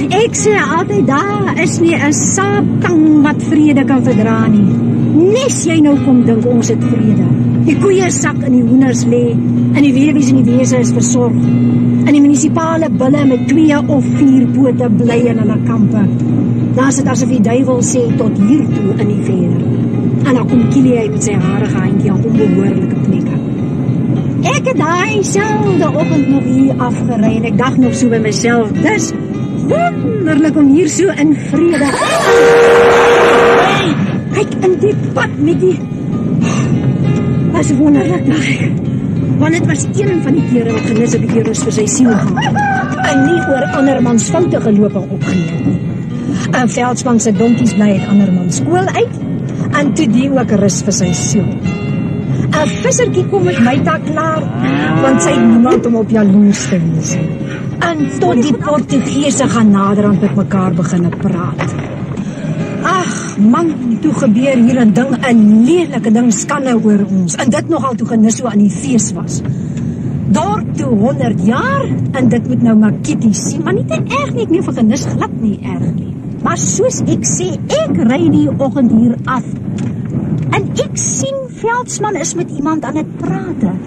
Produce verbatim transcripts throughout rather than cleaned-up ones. is, ek sê altyd, daar is nie een saaptang wat vrede kan verdra nie. Nes jy nou kom dink, ons het vrede. Die koeiersak in die hoenders lee, en die weewies en die wese is versorg. En die municipale bulle met twee of vier bote bly in hulle kampe. Daar sit asof die duivel sê, tot hiertoe in die verder. En dan kom Kili uit met sy harige handje aan onbehoorlijke plekke. Ek het daai selfde oggend nog hier afgerei en ek dacht nog so by myself, dis wonderlik om hier so in vrede. Kijk in die pad met die, was wonderlik daai, want het was een van die kere wat genis op die kerels vir sy siel gaan, en nie oor andermans foute geloop en opgeneem. En Veldsman sy donkies bly het andermans kool uit, en toe die ook rust vir sy siel. Een visserkie kom met my daar klaar, want sy het niemand om op jaloers te wees. En tot die Portugese gaan naderhand met mekaar beginne praat. Ag, man, toe gebeur hier een ding, een lelike ding skande oor ons, en dit nogal toe Geniso aan die feest was. Daar toe honderd jaar, en dit moet nou maar Kitty sien, maar nie te erg nie, ek nie vir Genis glad nie erg nie. Maar soos ek sê, ek ry die oggend hier af, en ek sien Veldsman is met iemand aan het praten.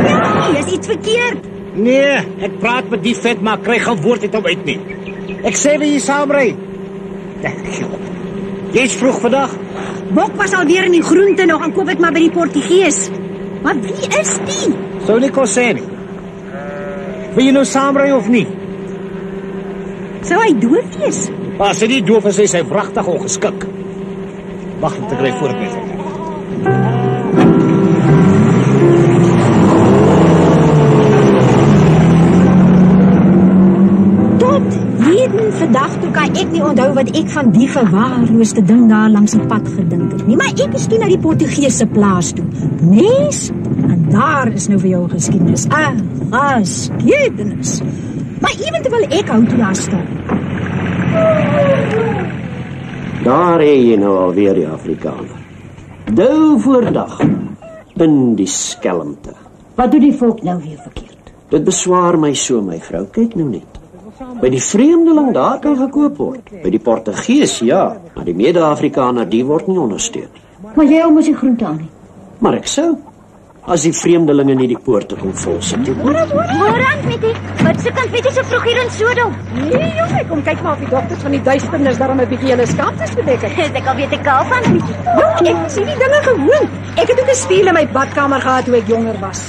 Nee, is iets verkeerd. Nee, ek praat met die vet, maar krijg geen woord uit om uit nie. Ek sê wie jy saamrij. Jy is vroeg vandag. Bok was alweer in die groente nog, en koop ek maar by die Portugees. Maar wie is die? Sou nie kon sê nie. Wil jy nou saamrij of nie? Sou hy doof wees? As hy nie doof is, is hy vrachtig ongeskik. Wacht om te krijgen voor het bed. Tot heden vandag toe kan ek nie onthou wat ek van die gewaarloosde ding daar langs die pad gedink het nie. Maar ek is toe na die Portugese plaas toe. Nes, en daar is nou vir jou geskiedenis. En geskiedenis. Maar eventueel ek hou toe daar staan. Daar hee jy nou alweer die Afrikaner. Dou voor dag, in die skelmte. Wat doet die volk nou weer verkeerd? Dit beswaar my so, my vrou, kyk nou net. By die vreemdeling daar kan gekoop word. By die Portugees, ja, maar die mede-Afrikaner, die word nie ondersteun. Maar jy hou mos die groente aan nie. Maar ek sou, as die vreemdelinge nie die poorte kom volsit. Morant, morant, Mitty, wat soek ons Mitty so vroeg hier in Sodom? Nee, joh, ek kom kyk maar of die dokters van die duisternis daarom een bietjie hulle skaaptes bedek het. Is ek alweer te kaal van, Mitty? Joh, ek sien die dinge gewoon. Ek het ook een speel in my badkamer gehad toe ek jonger was.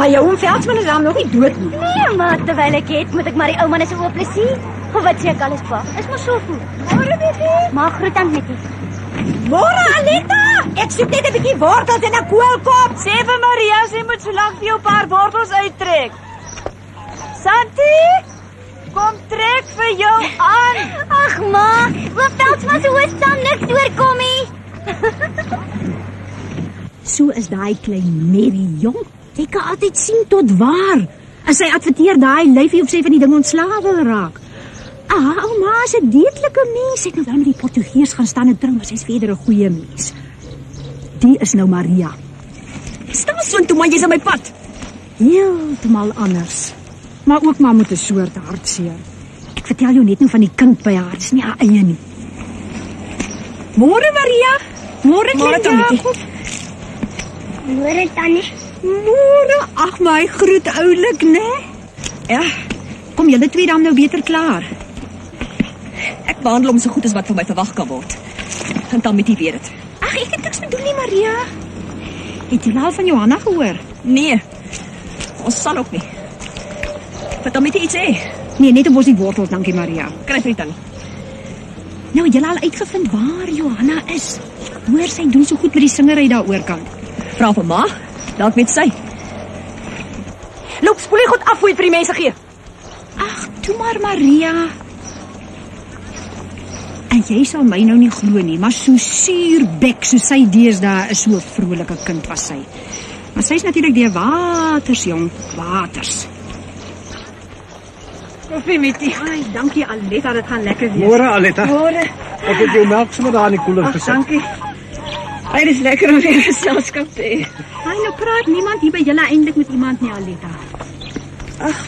Maar jou oom Veldsman is daarom nog nie dood nie. Nee, maar terwijl ek het, moet ek maar die ouman is oor plezier. Of wat sê ek alles pa, is maar so goed. Morant, Mitty. Maar groet aan Mitty. Morant, Aletta! Ek soek net een bykie wortels en een koolkop. Sê vir Maria, sy moet so lang vir jou paar wortels uittrek. Santi, kom trek vir jou aan. Ach ma, oom Veldsman sy hoes staan niks doorkom nie. So is die klein Mary jong. Jy kan altyd sien tot waar. En sy adverteer die lyfie of sy van die ding ontslae wil raak. Ah, oma is een deedelike mens. Sy het nou wel met die Portugees gaan staan en drink, maar sy is verder een goeie mens. Die is nou Maria. Stil so'n toe man, jy is in my pad. Heeltemal anders. Maar ook maar met een soort hartseer. Ek vertel jou net nou van die kind by haar, dis nie haar eie nie. Morgen Maria. Morgen Klinda. Morgen Tannie. Morgen, ach my groet oulik, ne? Ja. Kom julle twee dan nou beter klaar. Ek behandel om so goed as wat van my verwacht kan word. En dan met die weer het. Ach, ek het niks bedoel nie, Maria. Het jy al van Johanna gehoor? Nee, ons sal ook nie. Wat dan met die iets hee? Nee, net om ons die wortels, dankie Maria. Krijf die dan. Nou, het julle al uitgevind waar Johanna is. Hoor, sy doen so goed met die singerij daar oorkant. Vraag vir ma, laat met sy. Loop, spoel jy goed af hoe jy het vir die mense gee. Ach, toe maar Maria. En jy sal my nou nie glo nie, maar so suurbek, so sy deesdae is so vrolike kind was sy. Maar sy is natuurlijk die waters, jong, waters. Koffie, Mitty. Ai, dankie Aletta, dit gaan lekker wees. Morgen, Aletta. Morgen. Ek het jou melk sommer daar in die koeler gesit. Ach, dankie. Ai, dit is lekker om weer geselskap te hê. Ai, nou praat niemand hier by julle eindelijk met iemand nie, Aletta. Ach,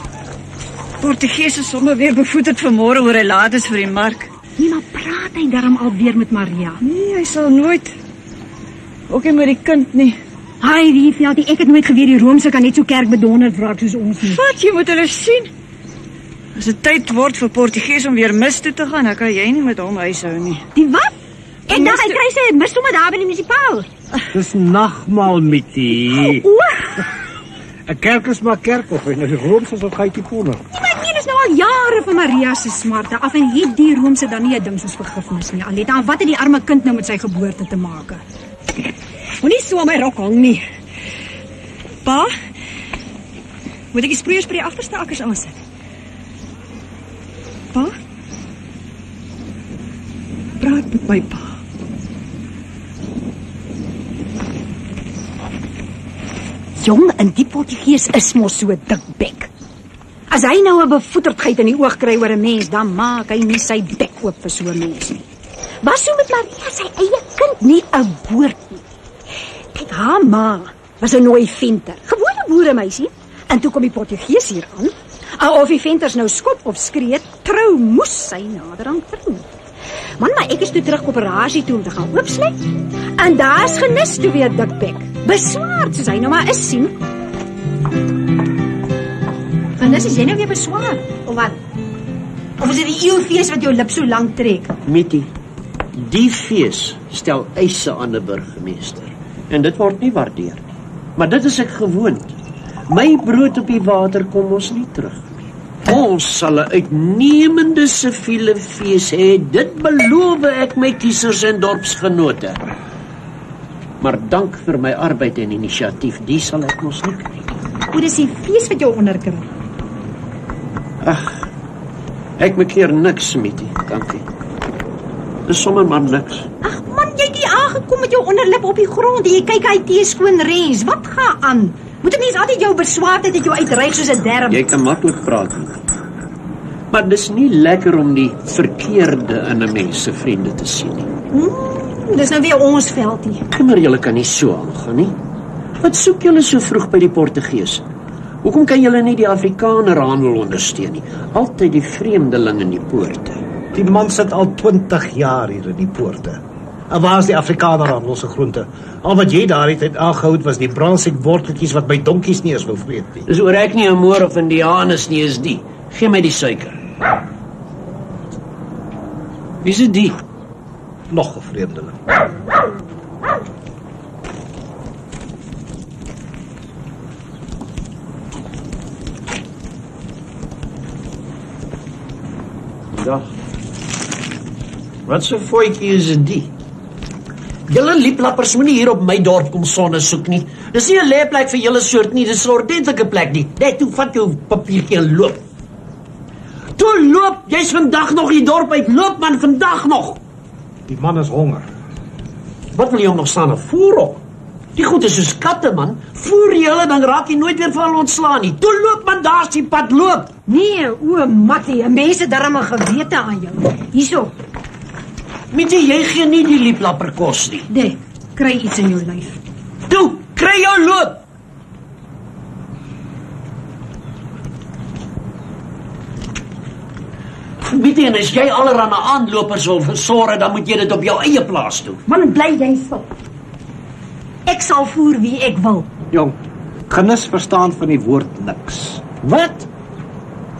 Portugese sommer weer bevoed het vanmôre oor hy laat is vir die mark. Nee, maar praat hy daarom alweer met Maria? Nee, hy sal nooit. Ook nie met die kind nie. Hi, Riefveld, ek het nooit geweet die Roomse kan net so kerk bedonderd word soos ons nie. Wat, jy moet hulle sien. As het tyd word vir Portugees om weer mis toe te gaan, dan kan jy nie met hom huishou nie. Die wat? En dan hy kry sy het mis sommer daar by die musipaal. Dis nagmaal, Mitty. O, een kerk is maar kerk, of en die Roomse is op geitje koning. Nee, maar ek meen, is nou al jare van Maria's smarte af, en het die Roomse dan nie een ding soos vergifnis nie, Aletta, en wat het die arme kind nou met sy geboorte te maak? Moet nie so aan my rok hang nie. Pa, moet ek die sproeiers by die achterste akkers aansit? Pa? Praat met my pa. Jong, en die Portugees is mos so dikbek. As hy nou 'n bevoeterdheid in die oog kry oor 'n mens, dan maak hy nie sy bek oop vir so 'n mens nie. Was so met Maria sy eie kind nie 'n woord nie. Kyk, haar ma was 'n nooi venter, gewone boeremeisie, en toe kom die Portugees hier aan. Of die venters nou skop of skree, trou moes sy naderhand trou. Man, maar ek is toe terug operasie toe om te gaan oopsluit, en daar's genis toe weer dikbek. Beswaard, soos hy nou maar is, sien. Genis, is jy nou weer beswaard, of wat? Of is dit die eeuwfeest wat jou lip so lang trek? Mitty, die feest stel eise aan die burgemeester. En dit word nie waardeer nie. Maar dit is ek gewoond. My brood op die water kom ons nie terug. Ons sal 'n uitnemende siviele feest hê. Dit beloof ek my kiesers en dorpsgenote. Maar dank vir my arbeid en inisiatief, die sal ek ons nie kry. Hoe is die fees wat jou onderkry? Ag, ek maak hier niks, Mitty, dankie. Dis sommer maar niks. Ag man, jy het hier aangekom met jou onderlip op die grond en jy kyk hy tee skoon reis. Wat ga aan? Moet ek nie eens altyd jou beswaard het, het jou uitreik soos 'n derm? Jy kan maklik praat, Mitty. Maar dis nie lekker om die verkeerde in 'n mens se vriende te sien nie. Hmm? Dis nou weer ons veld hier. Maar julle kan nie so aangaan nie. Wat soek julle so vroeg by die Portugees? Hoekom kan julle nie die Afrikaner handel ondersteun nie? Altyd die vreemdeling in die poorte. Die man sit al twintig jaar hier in die poorte. En waar is die Afrikaner handel se groente? Al wat jy daar het aangehoud was die bransik worteltjies wat by donkies nie is wil vreet nie. Dis oor ek nie 'n moor of Indianus nie is die. Gee my die suiker. Wie is dit die? Nog 'n vreemdeling. Dag. Wat so voetjie is dit? Julle lieplappers moenie hier op my dorp kom sonne soek nie. Dis nie 'n leeplek vir julle soort nie, dis 'n ordentlike plek nie. Net toe vat jou papiertjie en loop. Toe loop, jy's vandag nog die dorp uit. Loop man, vandag nog. Die man is honger. Wat wil jy hom nog staan en voer op? Die goed is soos katte, man. Voer jy hulle, dan raak jy nooit weer van ontslaan nie. Toe loop, man, daar is die pad, loop. Nee, o, Mattie, mense darm 'n gewete aan jou. Hierso. Mitty, jy gee nie die lieplapper kos nie. Nee, kry iets in jou lyf. Toe, kry jou loop. Mitty, en as jy allerhande aanlopers wil versorg, dan moet jy dit op jou eie plaas doen. Man, bly jy sop. Ek sal voer wie ek wil. Jong, genis verstaan van die woord niks. Wat?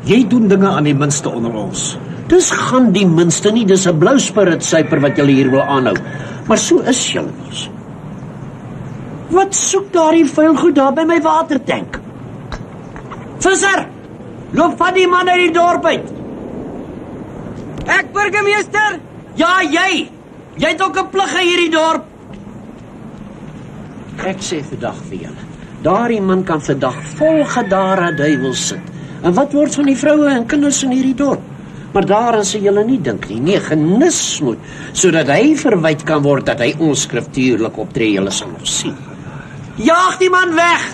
Jy doen dinge aan die minste onder ons. Dis gaan die minste nie, dis 'n blou spirit suiper wat jy hier wil aanhou. Maar so is jy mos. Wat soek daardie vuil goed daar by my watertank? Visser, loop van die man uit die dorp uit. Ek, burgemeester? Ja, jy! Jy het ook 'n plig in hierdie dorp! Ek sê vandag vir julle, daardie man kan vandag volgedare duiwel sit. En wat word van die vroue en kinders in hierdie dorp? Maar daaraan sê julle nie dink nie, nee, genis moet, sodat hy verwyd kan word dat hy onskriftuurlik optree, julle sal nog sien. Jaag die man weg!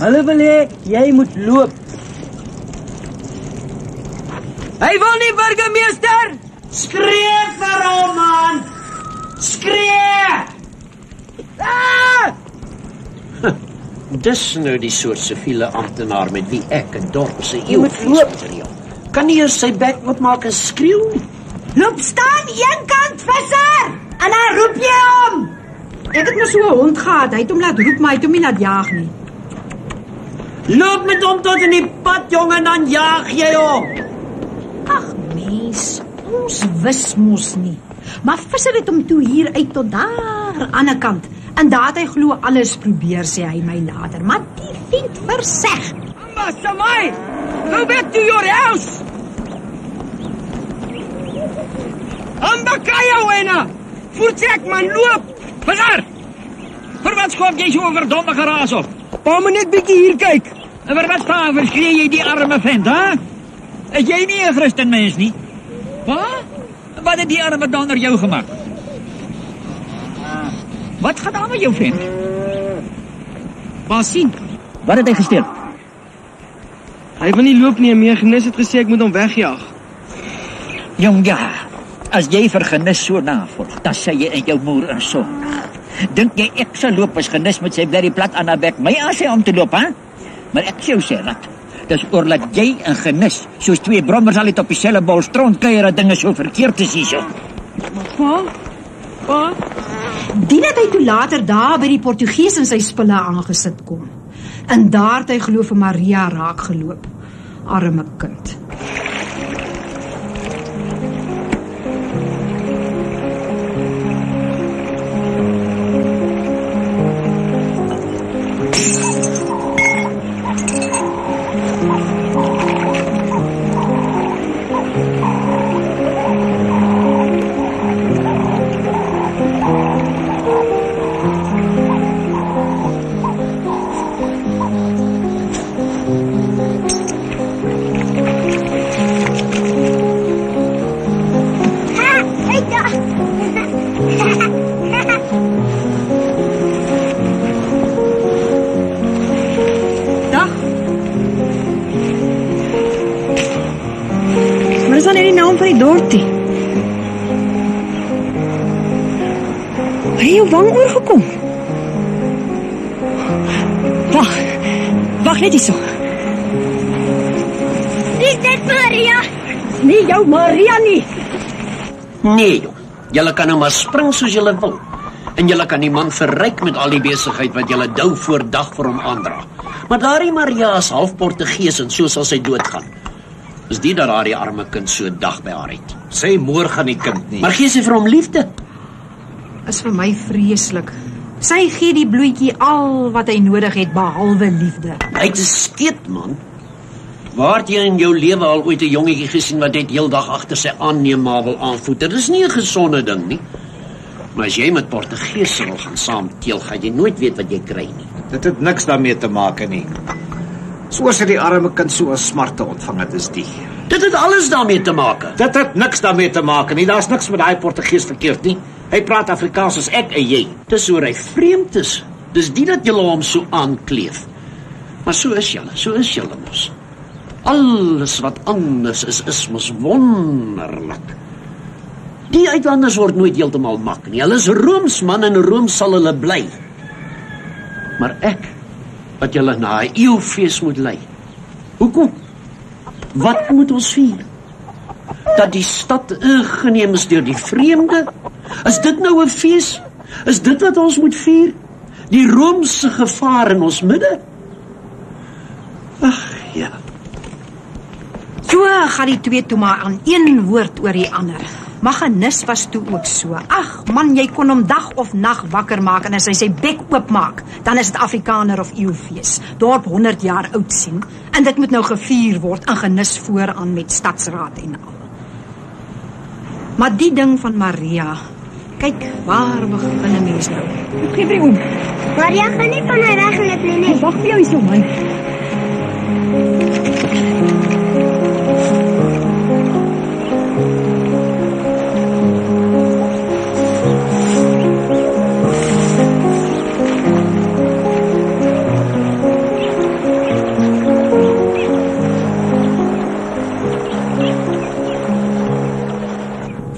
Hulle wil hê, jy moet loop. Hy wil nie, burgemeester! Skree vir hom, man! Skree! Ah! Dis nou die soort siviele ambtenaar met wie ek in dorp se eeu vriesmateriaal. Kan nie eens sy bek oopmaak en skreeu nie. Loop staan een kant visser en dan roep jy hom. Ek het maar so 'n hond gehad, hy het hom laat roep, maar hy het hom nie laat jaag nie. Loop met hom tot in die pad, jongen, en dan jaag jy hom. Ag mens, ons wis mos nie. Maar visser het hom toe hier uit tot daar aan die kant. En daar het hy glo alles probeer, sê hy my nader, maar die vind verseg. Amma, Samai, go back to your house. Amma, kaya, wena. Voortrek, man, loop. Vader, vir wat skoop jy so verdomme geraas op? Pa, moet net bietjie hier kyk. En vir wat pa, verskree jy die arme vent, ha? Is jy nie een Christen mens nie? Pa, wat het die arme donder jou gemaakt? Wat gaat aan met jou vriend? Pas zien. Wat het hy gestel? Hy wil nie loop nie, meer Genis het gesê ek moet hom wegjaag. Jong ja, as jy vir Genis so navolg, dan sê jy in jou moer en son. Dink jy ek sal loop as Genis met sy blerrie plat aan haar bek my as hy om te loop, hè? Maar ek sê jou sê, rat, dis oorlaat jy en Genis, soos twee brommers al het op dieselfde bol stront kuier, dat dinge so verkeerd is hierso. Pa? Pa? Dien het hy toe later daar by die Portugees in sy spille aangesit kom. En daar het hy geloof vir Maria raak geloop. Arme kind. Nee, jong. Julle kan nou maar spring soos julle wil. En julle kan die man verryk met al die besigheid wat julle dou voor dag vir hom aandra. Maar daardie Maria is half Portugees en so sal sy doodgaan. Is die dat daardie arme kind so dag by haar het. Sy moer gaan die kind nie. Maar gee sy vir hom liefde. Is vir my vreeslik. Sy gee die bloetjie al wat hy nodig het behalwe liefde. Hy is skeet, man. Waar het jy in jou lewe al ooit 'n jongetjie gesien wat dit heeldag agter sy aanneema wil aanvoet? Dit is nie 'n gesonde ding nie. Maar as jy met Portugese wil gaan saam teel, gaan jy nooit weet wat jy kry nie. Dit het niks daarmee te maak nie. Soos het die arme kind so 'n smarte ontvang het is die. Dit het alles daarmee te maak. Dit het niks daarmee te maak nie. Daar's niks met daai Portugese verkeerd nie. Hy praat Afrikaans soos ek en jy. Dis hoe hy vreemd is. Dis die dat julle hom so aankleef. Maar so is julle, so is julle mos. Alles wat anders is, is mos wonderlik. Die uitlanders word nooit heeltemal mak nie. Hulle is Rooms, man, en Rooms sal hulle bly. Maar ek, wat julle na 'n eeufees moet lei. Hoekom? Wat moet ons vier? Dat die stad ingeneem is deur die vreemde? Is dit nou 'n fees? Is dit wat ons moet vier? Die Roomse gevaar in ons midde? Ag, ja. So gaan die twee toe maar aan een woord oor die ander. Maar Genis was toe ook so. Ag man, jy kon hom dag of nag wakker maak en as hy sy bek oopmaak, dan is dit Afrikaner of eeufees. Dorp honderd jaar oud sien en dit moet nou gevier word en Genis vooraan met stadsraad en al. Maar die ding van Maria, kyk waar begin 'n mens nou. Ek gee vir om. Maria gaan nie van haar weg loop nie, nee. Wag vir jou hierso man.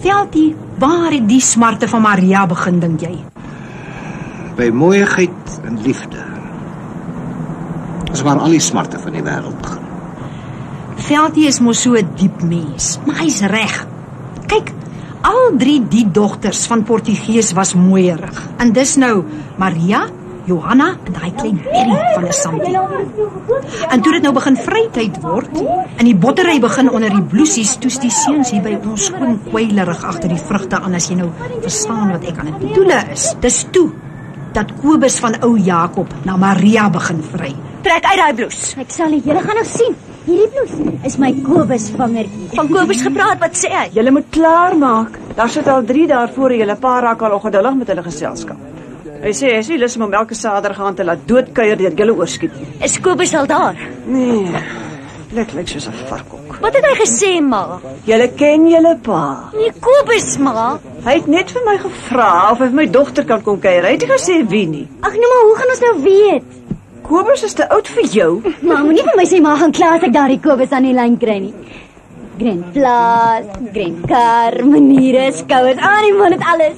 Veltie, waar het die smarte van Maria begin, dink jy? By mooiigheid en liefde. Dis maar al die smarte van die wêreld begin. Veldie is mos so 'n diep mens, maar hy's reg. Kyk, al drie die dogters van Portugees was mooierig. En dis nou Maria, Johanna en daai klein Mary van die Sandie. En toe dit nou begin vrytyd word en die bottery begin onder die bloesies, toe's die seuns hier by ons skoon kwylerig agter die vrugte aan, as jy nou verstaan wat ek aan dit bedoel is. Dis toe dat Kobus van ou Jakob na Maria begin vry. Trek uit daai bloes. Ek sal nie, julle gaan nog sien. Hierdie bloes is my Kobus vangertjie. Van Kobus gepraat, wat sê hy? Julle moet klaarmaak. Daar sit al drie daar voor julle, pa raak al ongeduldig met hulle geselskap. Hy sê, hy sê, lus om elke saterdag aan te laat doodkuier deur julle oorskiet. Is Kobus al daar? Nee, lyk lyk soos 'n varkhok. Wat het hy gesê, ma? Julle ken julle pa. Nee, Kobus, ma. Hy het net vir my gevra of hy vir my dogter kan kom kuier. Hy het nie gesê wie nie. Ag nee, maar hoe gaan ons nou weet? Kobus is te oud vir jou. Ma, moenie vir my sê ma gaan klaar as ek daardie Kobus aan die lyn kry nie. Grindplaas, grindkar, maniere, skouers, aan die man het alles.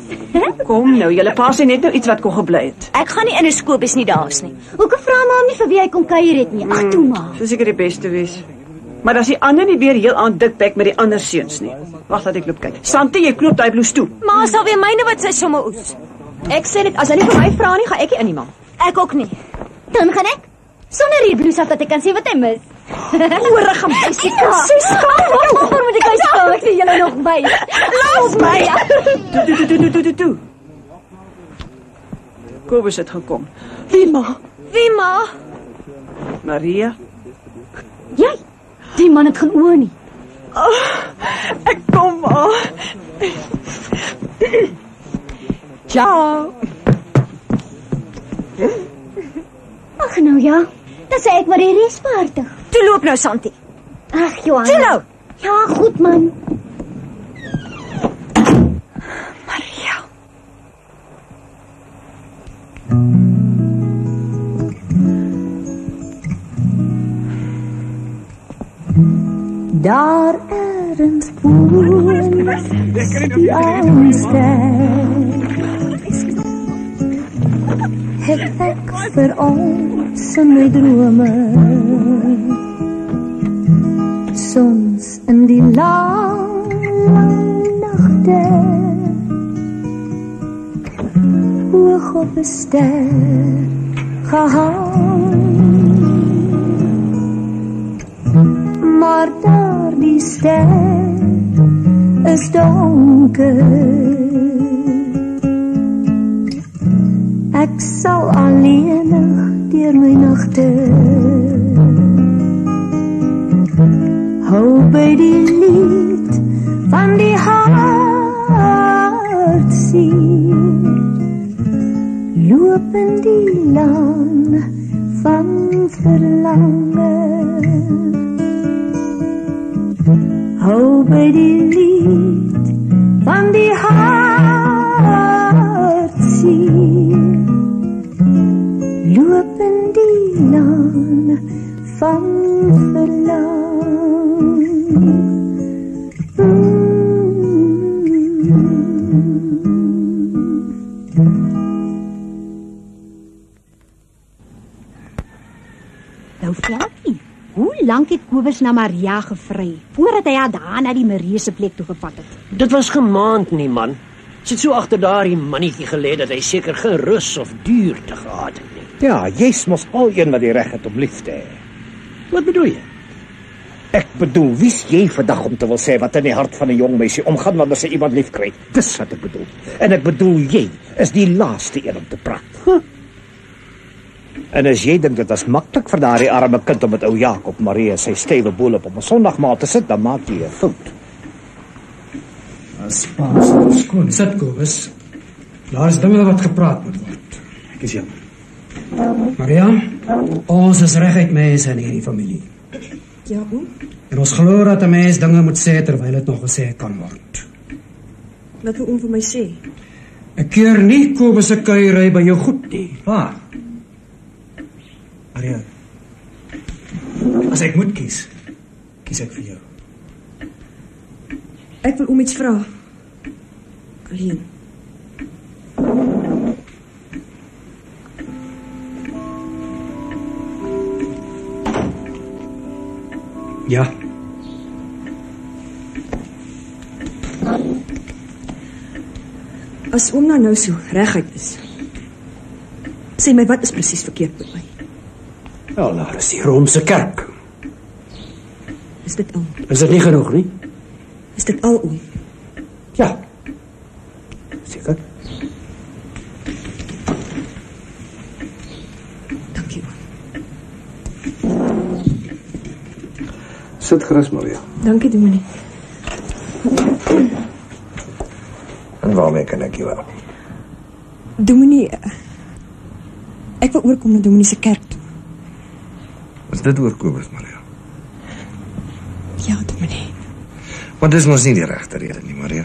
Kom nou, julle pa sê net nou iets wat kon gebly het. Ek gaan nie in 'n Kobus nie daar's nie. Hoekom vra ma hom nie vir wie hy kom kuier het nie? Ag toe ma. Dis seker die beste wees. Maar as die ander nie weer heel aan dikbek met die ander seuns nie. Wag laat ek loop kyk. Santi, jy knoop daai blouse toe. Ma sal weer myne wat sy somme oes. Ek sê net as hy nie vir my vra nie, gaan ek nie in nie, ma. Ek ook nie. Dan gaan ek sonder die blouse af dat ek kan sien wat hy mis. Oorig en meisie ka. Sis ka, waarom moet ek huis kom? Ek sien julle nog by. Los my. Toe, toe, toe, toe, toe, toe. Kobus het gekom. Wie ma? Wie ma? Maria. Jy, die man het geen oor nie. Oh, ek kom al. Ciao. Ag nou ja. Dan sê ek maar die respartig. Toe loop nou, Santi. Ag, Johanna. Toe nou. Ja, goed man. Maria. Daar ergens voels die aanstel. Het ek vir ons in my drome, soms in die lang, lang nachte, hoog op 'n ster gehang, maar daar die ster is donker. Ek sal alleenig deur my nagte hou by die lied van die hartseer, loop in die laan van verlange, hou by die lied van die hartseer, loop in die laan van verlang. Nou Veldie, hoe lank het Kobus na Maria gevry voordat hy haar daar na die Marie se plek toe gevat het? Dit was geen maand nie, man. Sy het so agter daardie mannetjie gelê dat hy seker geen rus of duurte gehad het. Ja, jy's mos al een wat die reg het om lief te hê. Wat bedoel jy? Ek bedoel, wie's jy vandag om te wil sê wat in die hart van 'n jong meisie omgaan wanneer sy iemand lief kry? Dis wat ek bedoel. En ek bedoel jy is die laaste een om te praat. Huh? En as jy dink dit is maklik vir daardie arme kind om met ou Jakob Maria sy stywe boel op om 'n Sondagmaal te sit, dan maak jy 'n fout. As pas, skoon sit Kobus. Daar is dinge wat gepraat moet word. Ek is jammer. Maria, ons is reguit mense in hierdie familie. Ja, hoe? En ons glo dat 'n mens dinge moet sê terwyl dit nog gesê kan word. Wat wil oom vir my sê? Ek keer nie Kobus se kuiery by jou goed nie. Waar? Maria, as ek moet kies, kies ek vir jou. Ek wil oom iets vra. Alleen. Yeah. As oom nou nou so reguit is, sê my, wat is presies verkeerd met my? Wel, daar is die Romeinse kerk. Is dit al? Is dit nie genoeg nie? Is dit al, oom? Ja. Seker. Dankie, oom. Sit gerus, Maria. Dankie, Dominique. Waarmee kan ek jou help? Dominee, ek wil oorkom na Dominee se kerk toe. Is dit oorkomers, Maria? Ja, Dominee. Maar dis mos nie die regte rede nie, Maria.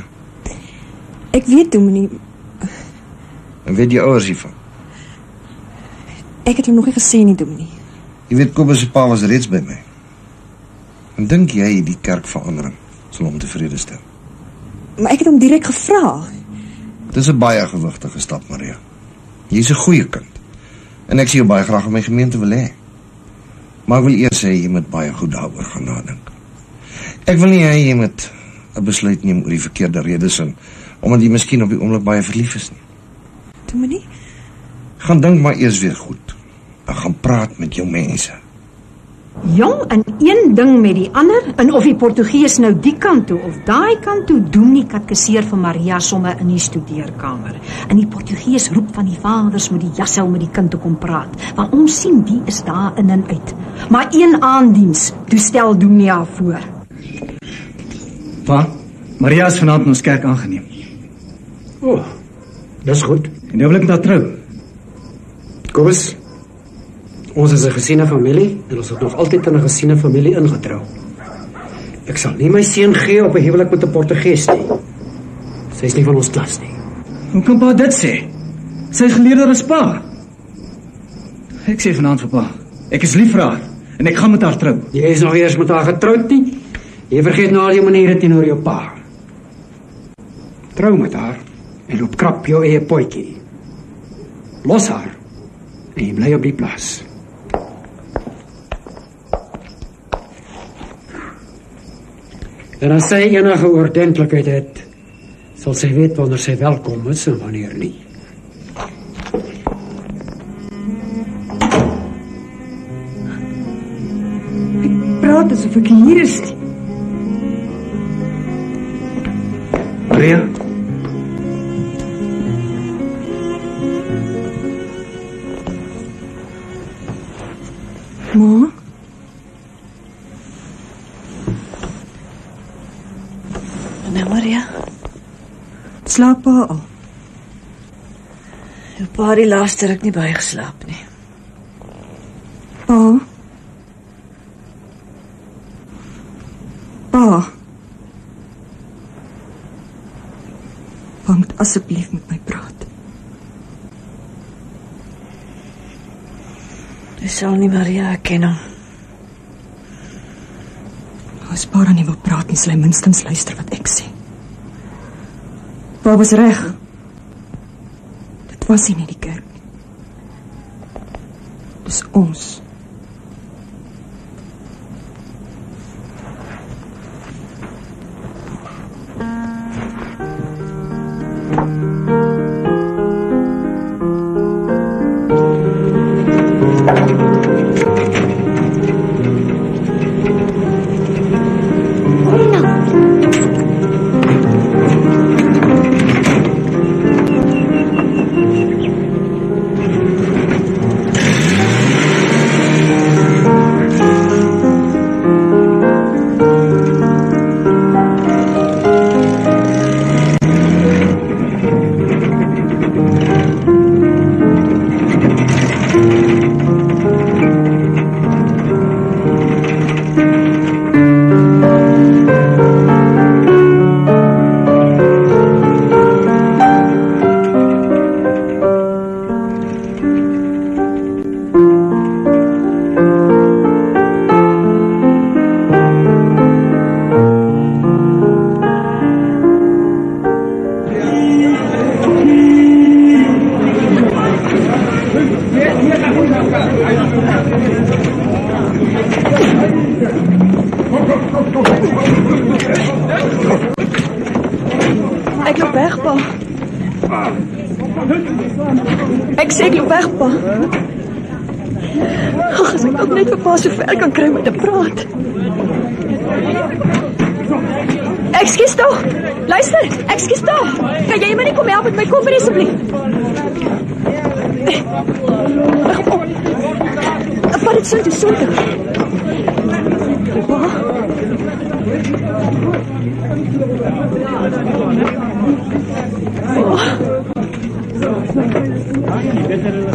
Ek weet, Dominee. En weet jy ouers hiervan? Ek het hom nog nie gesê nie, Dominee. Jy weet, Kobus se pa was reeds by my. En dink jy die kerkverandering sal hom tevrede stel? Maar ek het hom direk gevra. Dit is 'n baie gewigtige stap, Maria. Jy's 'n goeie kind. En ek sien jou baie graag in my gemeente wil hê. Maar ek wil eers hê jy moet baie goed daaroor gaan nadink. Ek wil nie hê jy moet 'n besluit neem oor die verkeerde redes en omdat jy miskien op die oomblik baie verlief is nie. Doen my nie. Gaan dink maar eers weer goed. En gaan praat met jou mense. Jong, en een ding met die ander, en of die Portugees nou die kant toe of daai kant toe, Dominee katkeseer vir Maria somme in die studeerkamer. En die Portugees roep van die vaders met die jassou met die kind toe kom praat, want ons sien die is daar in en uit. Maar een aandiens, toe stel Dominee haar voor. Pa, Maria is vanavond in ons kerk aangeneem. O, oh, dis goed. En nou wil ek na trou. Kom eens. Ons is 'n gesiene familie en ons het nog altyd in 'n gesiene familie ingetrou. Ek sal nie my seun gee op 'n huwelik met 'n Portugees nie. Sy is nie van ons klas nie. Hoe kan pa dit sê? Sy is geleerder as pa. Ek sê vanaand vir pa, ek is lief vir haar en ek gaan met haar trou. Jy is nog eers met haar getroud nie. Jy vergeet nou al jou maniere teenoor jou pa. Trou met haar en loop krap jou eie potjie. Los haar en jy bly op die plaas. En as sy enige ordentlikheid het, sal sy weet wanneer sy welkom is en wanneer nie. Ek praat asof ek hier is. Maria? Ma? Slaap pa al? Jou pa die laaste ruk nie bygeslaap nie. Pa? Pa? Pa moet asseblief met my praat. Jy sal nie Maria ken hom. As pa dan nie wil praat nie, sal hy minstens luister wat ek sê. Pa was reg. Dit was nie die kerk nie. Dis ons. Thank you. Ek sê ek loop weg, pa. Ach, as ek ook net vir pa so ver kan kry met te praat. Ekskuus tog, luister, ekskuus tog. Kan jy my nie kom help met my koffer asseblief? Ag, oh. Vat dit so toe, so toe. Pa? Pa?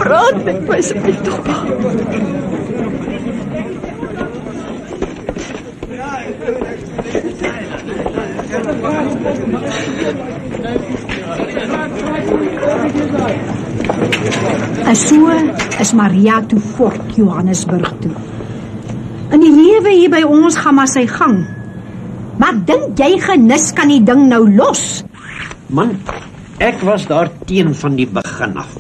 Praat met my asseblief tog, pa. En so is Maria toe voort Johannesburg toe. In die lewe hier by ons gaan maar sy gang. Maar dink jy genus kan die ding nou los? Man, ek was daar teen van die begin af.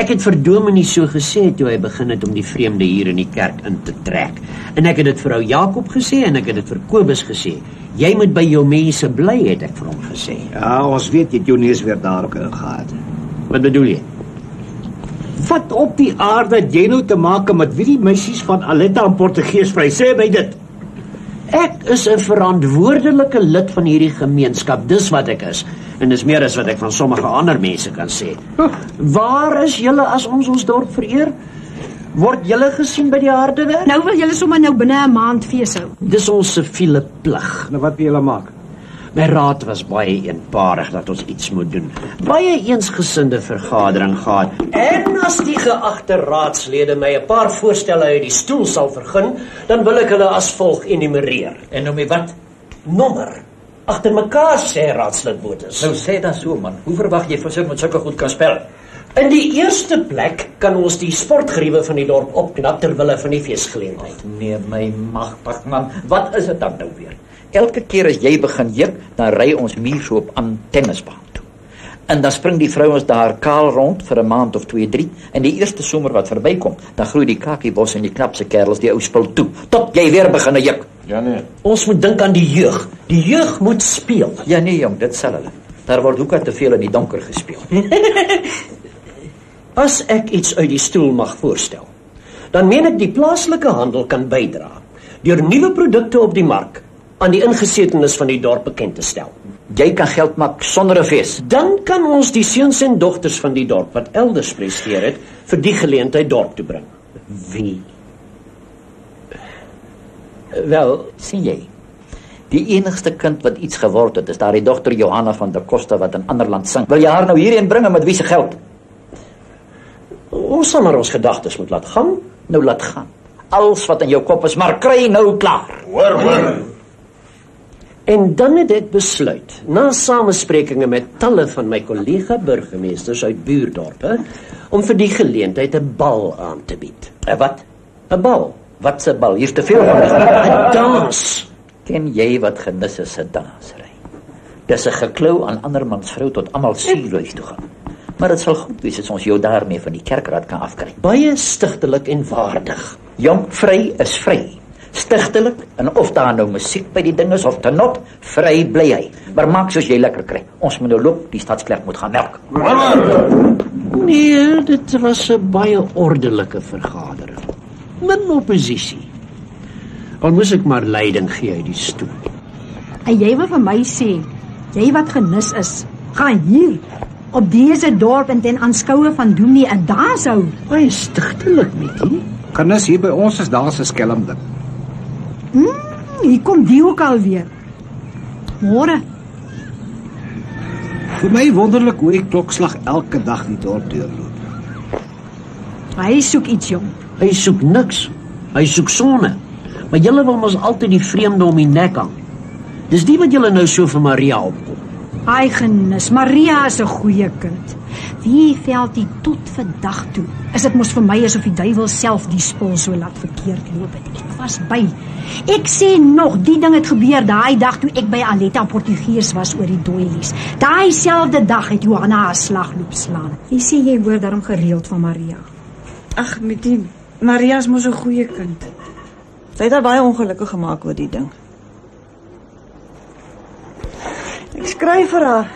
Ek het vir dominee so gesê toe hy begin het om die vreemde hier in die kerk in te trek. En ek het dit vir ou Jakob gesê en ek het dit vir Kobus gesê. Jy moet by jou mense bly, het ek vir hom gesê. Ja, ons weet jy het jou neus weer daarop ingehaat. Wat bedoel jy? Wat op die aarde het jy nou te maak met wie die meisies van Aletta en Portugees vry? Sê my dit. Ek is een verantwoordelike lid van hierdie gemeenskap, dis wat ek is. En dis meer as wat ek van sommige ander mense kan sê. Waar is julle as ons ons dorp vereer? Word julle gesien by die hardewerk? Nou wil julle sommer nou binne een maand fees hou. Dis ons siviele plig. Nou wat wil julle maak? My raad was baie eenparig dat ons iets moet doen. Baie eensgesinde vergadering gaan. En as die geagte raadslede my een paar voorstelle uit die stoel sal vergun, dan wil ek hulle as volg enumereer. En noem jy wat? Nommer. Achter mekaar sê raadslidwoorders. Nou sê dat so man, hoe verwag jy vir sy met sulke goed kan spel? In die eerste plek kan ons die sportgeriewe van die dorp opknap terwille van die feestgeleentheid. Nee my magtig man, wat is het dan nou weer? Elke keer as jy begin juk, dan ry ons meer so op aan tennisbaan toe. En dan spring die vrouwens daar kaal rond vir een maand of twee, drie. En die eerste somer wat voorbij kom, dan groei die kakiebos en die knapse kerels die ou spul toe. Tot jy weer begin juk. Ja nee. Ons moet dink aan die jeug. Die jeug moet speel. Ja nee jong, dit sal hulle. Daar word ook al te veel in die donker gespeel. As ek iets uit die stoel mag voorstel, dan meen ek die plaaslike handel kan bydra deur nuwe produkte op die mark aan die ingesetenis van die dorp bekend te stel. Jy kan geld maak sonder een feest. Dan kan ons die seuns en dogters van die dorp, wat elders presteer het, vir die geleentheid dorp te bring. Wie? Wel, sien jy, die enigste kind wat iets geword het, is daar die dochter Johanna van der Costa wat in ander land sing. Wil jy haar nou hierheen bring met wie se geld? Ons sal maar ons gedagtes moet laat gaan. Nou laat gaan. Alles wat in jou kop is, maar kry nou klaar. Hoor, hoor. En dan het ek besluit, na samesprekingen met talle van my collega-burgemeesters uit buurdorpe, om vir die geleentheid een bal aan te bied. Een wat? Een bal. Wat se bal? Hier is te veel van die. Een dans. Ken jy wat genis is een danserij? Dis een geklou aan andermans vrou tot amal sierluis toe gaan. Maar het sal goed wees as ons jou daarmee van die kerkraad kan afkry. Baie stigtelik en waardig. Jong, vry is vry. Stigtelik, en of daar nou muziek by die ding is, of te not, vry bly hy. Maar maak soos jy lekker kry. Ons moet nou loop, die stadsklerk moet gaan melk. Nee, dit was een baie ordelike vergadering. Min oppositie. Al moes ek maar leiding gee uit die stoel. En jy wat vir my sê, jy wat genis is, gaan hier, op deze dorp en ten aanskouwe van dominee en daas hou. Baie stigtelik met die. Genis hier by ons is daas is skelm ding. Hmm, hier kom die ook alweer. Môre. Vir my wonderlik hoe die klokslag elke dag die dorp deurloop. Hy soek iets, jong. Hy soek niks. Hy soek sonne. Maar julle wil ons altyd die vreemde om die nek hang. Dis die wat julle nou so vir Maria opkom. Ai genis, Maria is 'n goeie kind. Wie veld die tot vandag toe? Is dit mos vir my asof die duiwel self die spul so laat verkeerd loop het? Ek was by. Ek sê nog, die ding het gebeur daai dag toe ek by Aletta Portugees was oor die doilies. Daai selfde dag het Johanna 'n slagloop slaan. Jy sê jy hoor daarom gereeld van Maria. Ag, met die Maria is mos 'n goeie kind. Sy het haar baie ongelukkig gemaak oor die ding. Ek skryf vir haar.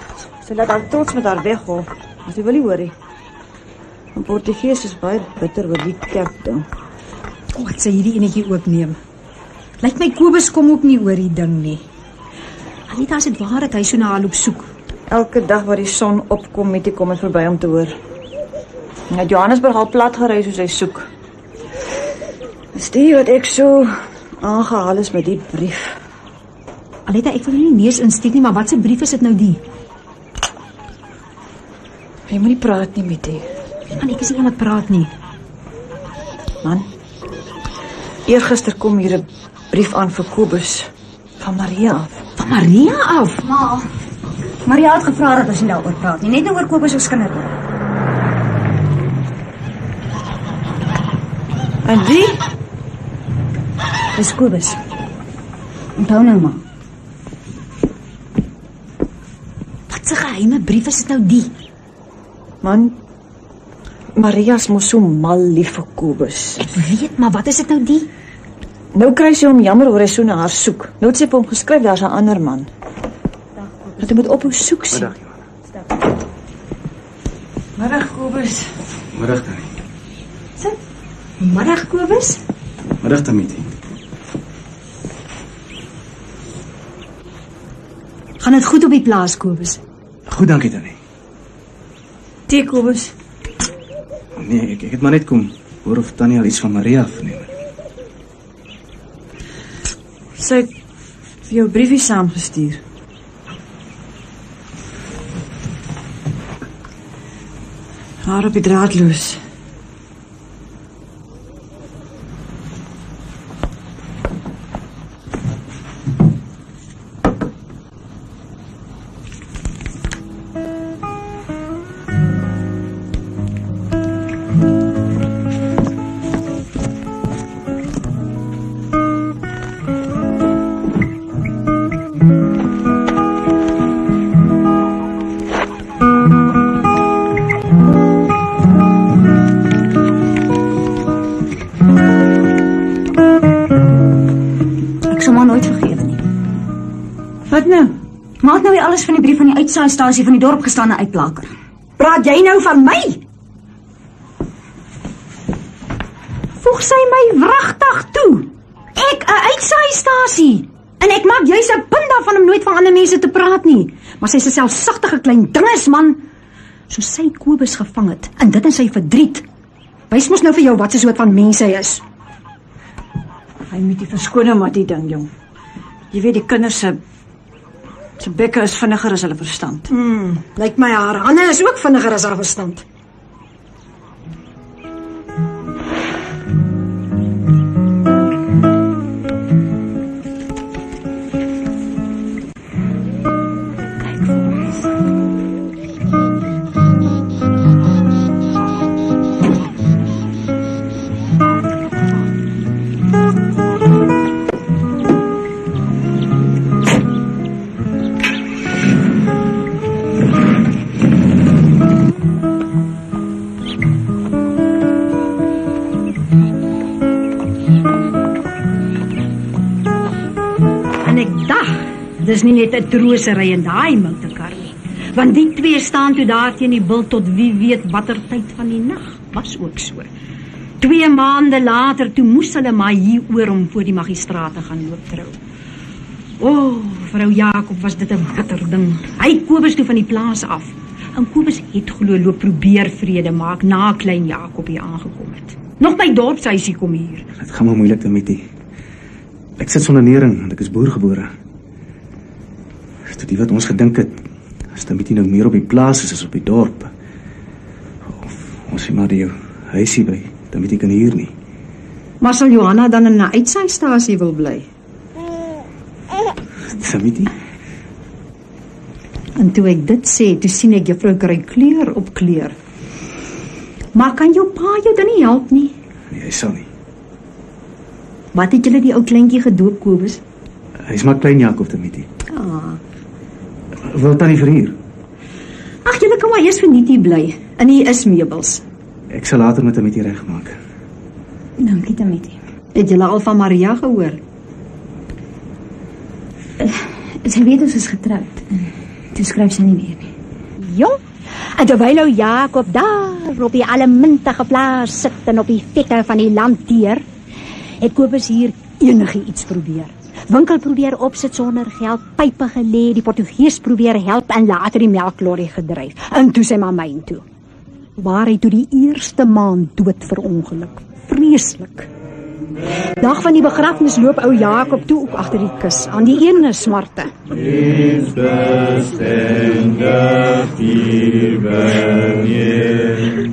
Sy laat haar trots met haar weghol. As jy wil nie hoor nie. In Portugees is baie bitter oor die cap ding. Oh, ek sê hierdie enetjie oopneem. Lyk my Kobus kom ook nie oor die ding nie. Anita, is dit waar dat hy so na haar loop soek? Elke dag waar die son opkom, met die kom het verby om te hoor. En het Johannesburg al plat gereis soos hy soek. Is die wat ek so aangehaal is met die brief. Aleta, ek wil nie neus insteek nie, maar wat se brief is dit nou die? Jy moet nie praat nie met die. Man, ek is nie aan het praat nie. Man, eergister kom hier 'n brief aan vir Kobus. Van Maria af. Van Maria af? Ma, Maria had gevra dat ons nie daaroor praat nie. Net nou oor Kobus ons kinders. En wie? Dis Kobus. Onthou nou maar. Wat se geheime brief is dit nou die? Man, Maria's mos so mal lief vir Kobus. Ek weet, maar wat is dit nou die? Nou kry sy hom jammer oor hy so na haar soek. Nou het sy vir hom geskryf, daar's 'n ander man. Dat hy moet ophou soek sien. Middag, Kobus. Middag, Tannie. Sit. Middag, Kobus. Middag, Tannie. Gaan dit goed op die plaas, Kobus? Goed, dankie, Tannie. Tee, Kobus. Nee, ek, ek het maar net kom hoor of Tannie al iets van Maria verneem het. Sy het vir jou briefie saamgestuur. Haar op die draadloos. Alles van die brief van die uitsaaistasie van die dorp gestaande uitplaker. Praat jy nou van my? Voeg sy my wragtig toe. Ek 'n uitsaaistasie. En ek maak juis 'n punt daarvan om nooit van ander mense te praat nie. Maar sy is 'n selfsugtige klein dinges man. So sy Kobus gevang het en dit is sy verdriet. Wys mos nou vir jou wat se soort van mens hy is. Hy moet die verskoning maar die ding jong. Jy weet die kinders se Sy bekke is vinniger as hulle verstand. Mm, lyk my haar hande is ook vinniger as haar verstand. Dis nie net 'n troosery in daai miltekar nie, want die twee staan toe daar teen die bil tot wie weet watter tyd van die nag, was ook so. Twee maande later toe moes hulle maar hier oor om voor die magistraat te gaan loop trou. O, oh, vrou Jakob was dit 'n bitter ding. Hy Kobus toe van die plaas af. En Kobus het glo loop probeer vrede maak na klein Jakob hier aangekom het. Nog by dorpshuisie kom hier. Dit gaan maar moeilik met die. Ek sit sonder nering want ek is boergebore. Toe die wat ons gedink het, as dit nou meer op die plaas is as op die dorp. Of ons sê maar die huisie by, dan weet ek kan hier nie. Maar sal Johanna dan in 'n uitsaaistasie wil bly? Samiti? En toe ek dit sê, toe sien ek juffrou kry kleur op kleur. Maar kan jou pa jou dan nie help nie? Nee, hy sal nie. Wat het julle die ou kleintjie gedoop, Kobus? Hy is maar klein Jakob, Samiti. Ah. Wil Tannie vir hier? Ag, julle kan maar eers vir Nietie bly. En hier is meubels. Ek sal later met Nietie regmaak. Dankie, Nietie. Het julle al van Maria gehoor? Uh, sy weet ons is getroud. Toe skryf sy nie meer nie. Jong, Terwijl Jacob daar op die allemintige plaats zit en op die vette van die land teer, het Kobus hier enige iets probeer. Winkel probeer opzet zonder geld, pijpen gelee, die Portugees probeer help en later die melklorrie gedrijf. En toe sy maar myn toe. Waar hy toe die eerste maand dood verongeluk. Vreeslik. Dag van die begrafnis loop ou Jacob toe ook achter die kus, aan die ene smarte. Is bestendig die wanneer.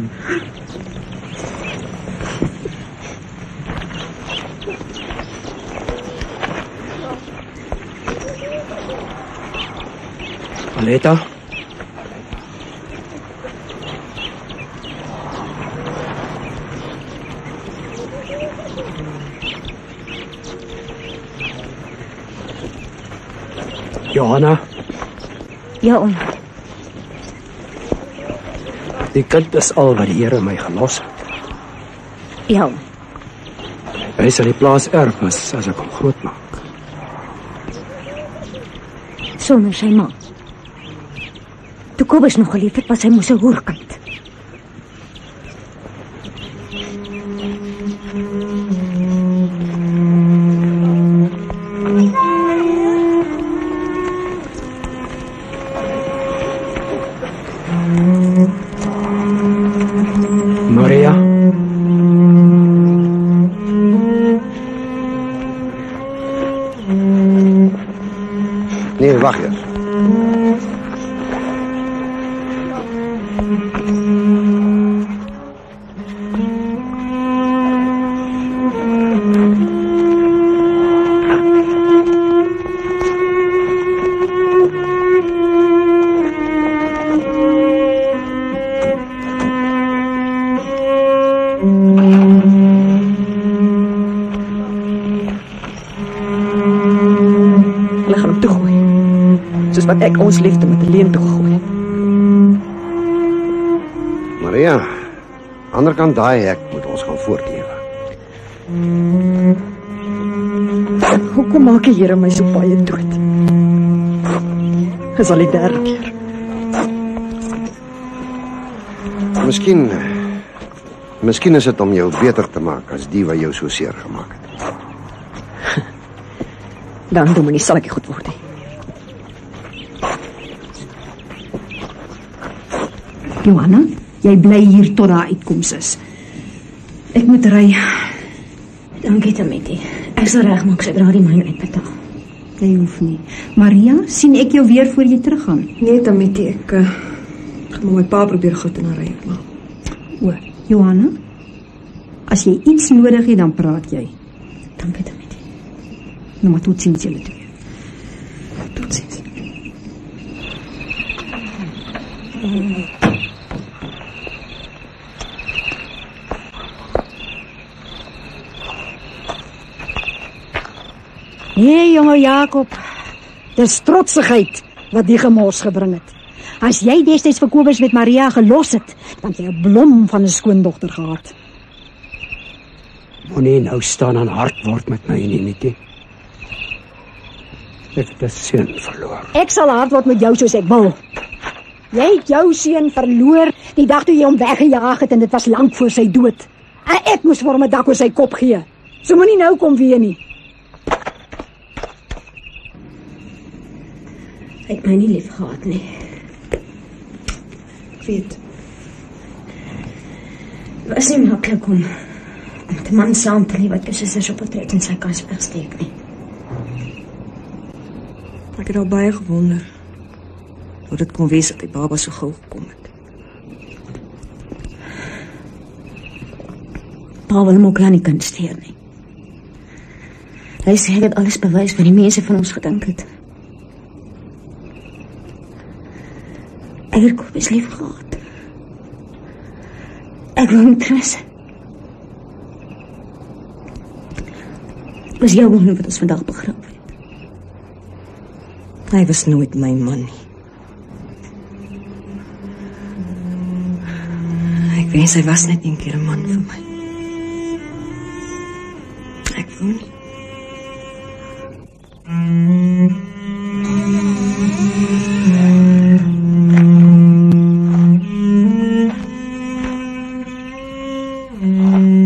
Aleta? Johanna? Ja, oom. Die kind is al wat die Here my gelos het. Ja, oom. Hy sal die plaas erf as ek hom groot maak. Sonder sy ma. Toe Kobus nog gelief het, was hy moes 'n hoerkind. Wat ek ons liefde met die leem toegegooi. Maria, ander kant daai hek moet ons gaan voortlewe. Hoekom maak die Here my so baie dood? Is al die derde keer. Miskien, miskien is het om jou beter te maak as die wat jou so seer gemaak het. Dan, Dominie, sal ek goed word. Johanna, jy bly hier tot haar uitkoms is. Ek moet ry. Dankie, Tameti. Ek sal regmaak sodra die man uitbetaal. Jy hoef nie. Maria, sien ek jou weer voor jy teruggaan? Nee, Tameti, ek uh, moet my pa probeer goed in haar ry maak. O, Johanna, as jy iets nodig het, dan praat jy. Dankie, Tameti. Nou maar tot ziens julle twee. Tot ziens. Mm. Nee, jonge Jacob, dis trotsigheid wat die gemors gebring het. As jy destijds vir Kobus met Maria gelos het, dan het jy 'n blom van 'n skoondogter gehad. Moenie nou staan aan hard word met my nie, netjie. Ek het 'n seun verloor. Ek sal hard word met jou soos ek wil. Jy het jou seun verloor die dag toe jy hom weggejaag het en dit was lank voor sy dood. En ek moes vir hom 'n dak oor sy kop gee. So moenie nou kom weer nie. Hy het my nie lief gehad nie. Ek weet. Het was nie maklik om met die man saam te leef wat jou sissers op het tred in sy kans wegsteek nie. Ek het al baie gewonder hoe dit kon wees dat die baba so gauw gekom het. Pa wil hom ook aan die kind steer nie. Hy sê hy het alles bewys wat die mense van ons gedink het. Ek het Kobus lief gehad. Ek wil hom troos. Het was jou man wat ons vandag begraf het. Hy was nooit my man nie. Ek wens hy was net een keer een man vir my. Ek wou nie. Mm-hmm. Nee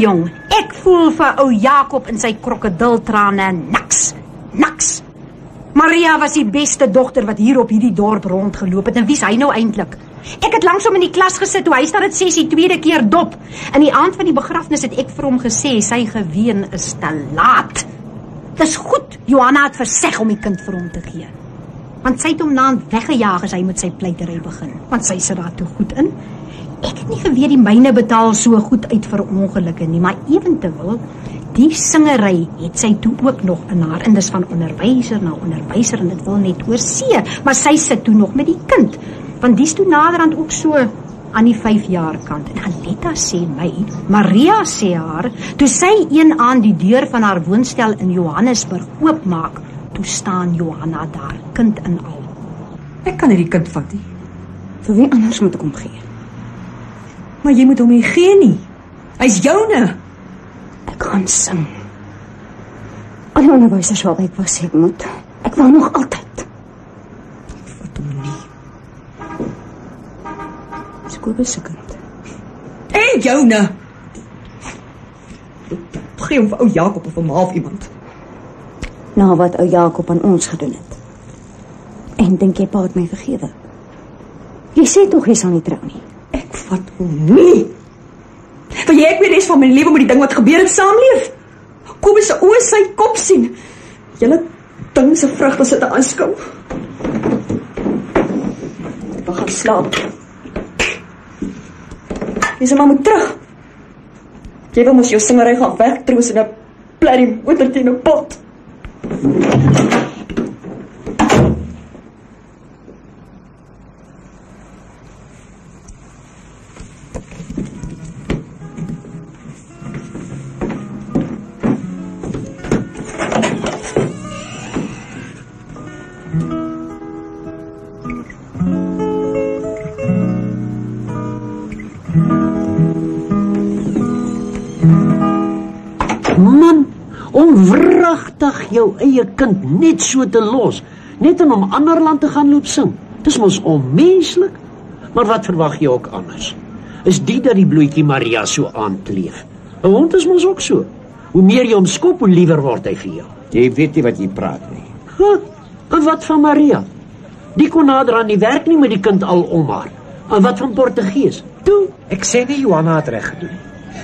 jong, ek voel vir ou Jakob in sy krokodiltrane niks, niks. Maria was die beste dochter wat hier op hierdie dorp rondgeloop het en wie is hy nou eindelijk? Ek het langsom in die klas gesit toe hy staat het ses die tweede keer dop. In die aand van die begrafnis het ek vir hom gesê, sy geween is te laat. Dis goed, Johanna het verseg om die kind vir hom te gee. Want sy het om naand weggejaag as hy met sy pleiterij begin, want sy sit daar toe goed in. Ek het nie geweet die myne betaal so goed uit vir ongelukke nie, maar eventueel, die singerij het sy toe ook nog in haar, en dis van onderwijzer na onderwijzer, en dit wil net oorsee, maar sy sit toe nog met die kind, want die is toe naderhand ook so aan die vijf jaar kant, en Aletta sê my, Maria sê haar, toe sy een aan die deur van haar woonstel in Johannesburg oopmaak, toe staan Johanna daar, kind en al. Ek kan hierdie kind vat nie, vir wie anders moet ek omgee? Maar jy moet hom nie gee nie. Hy is joune. Ek gaan sing. Alle onderwijsers wat ek was, ek moet. Ek wil nog altyd. Ek vat hom nie. Dis Kobus se kind. Hey, joune! Gee hom vir ou Jakob of om half iemand. Na wat ou Jakob aan ons gedoen het. En dink jy pa het my vergewe? Jy sê toch jy sal nie trou nie. Ek vat hom nie. Want jy ek weet eens van my leven met die ding wat gebeur het saamleef. Kobus sy oor sy kop sien. Julle ding sy vrug as het een aanskou. Ek wil gaan slaap. Jy sy maar moet terug. Jy wil moes jou singerij gaan wegtroos en een plei moeder teen een pot. Jou eie kind net so te los, net in om ander land te gaan loop sing. Dis mos onmenslik. Maar wat verwag jy ook anders? Is die dat die bloeitjie Maria so aantleef? Een hond is mos ook so. Hoe meer jy omskop, hoe liever word hy vir jou. Jy weet nie wat jy praat nie. Ha, en wat van Maria? Die kon nader aan die werk nie met die kind al om haar. En wat van Portugees? Toe. Ek sê nie Johanna het recht gedoen.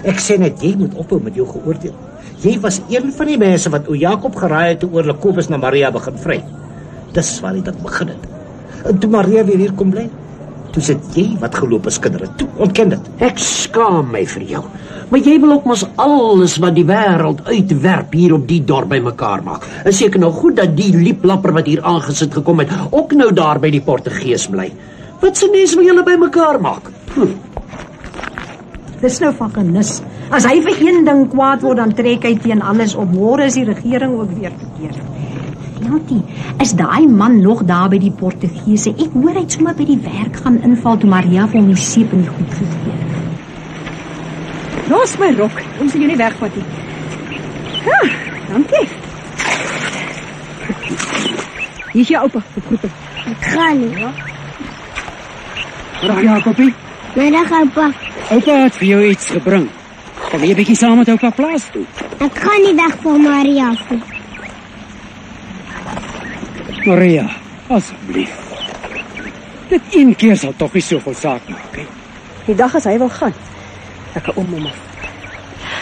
Ek sê net jy moet ophou met jou geoordeel. Jy was een van die mense wat o Jakob geraai het toe oor Kobus na Maria begin vry. Dis waar hy dat begin het. En toe Maria weer hier kom bly, toe sit jy wat geloop is kindere toe, ontken dit. Ek skaam my vir jou, maar jy wil ook mos alles wat die wêreld uitwerp hier op die dorp by mekaar maak. En seker nou goed dat die lieplapper wat hier aangesit gekom het, ook nou daar by die Portugees bly. Wat sy nes wil julle by mekaar maak? Hm. Dis nou van genis. As hy vir een ding kwaad word, dan trek hy teen alles op. Môre is die regering ook weer verkeerd. Jantie, is daai man nog daar by die Portugese? Ek hoor hy sommer by die werk gaan inval toe Maria vir my seep in die goed gekeer. Los my rok, om sy jou nie wegvat nie. Ja, dankie. Hier is jou opa, vergroepen. Ek gaan nie, hoor. Dag Jakobie. Middag opa. Opa het vir jou iets gebring. Kom jy bykie saam met opa plaas toe? Ek gaan nie weg vir Maria toe. Maria, asseblief. Dit een keer sal toch nie soveel saak maak, he? Die dag as hy wil gaan, ek ga om om af.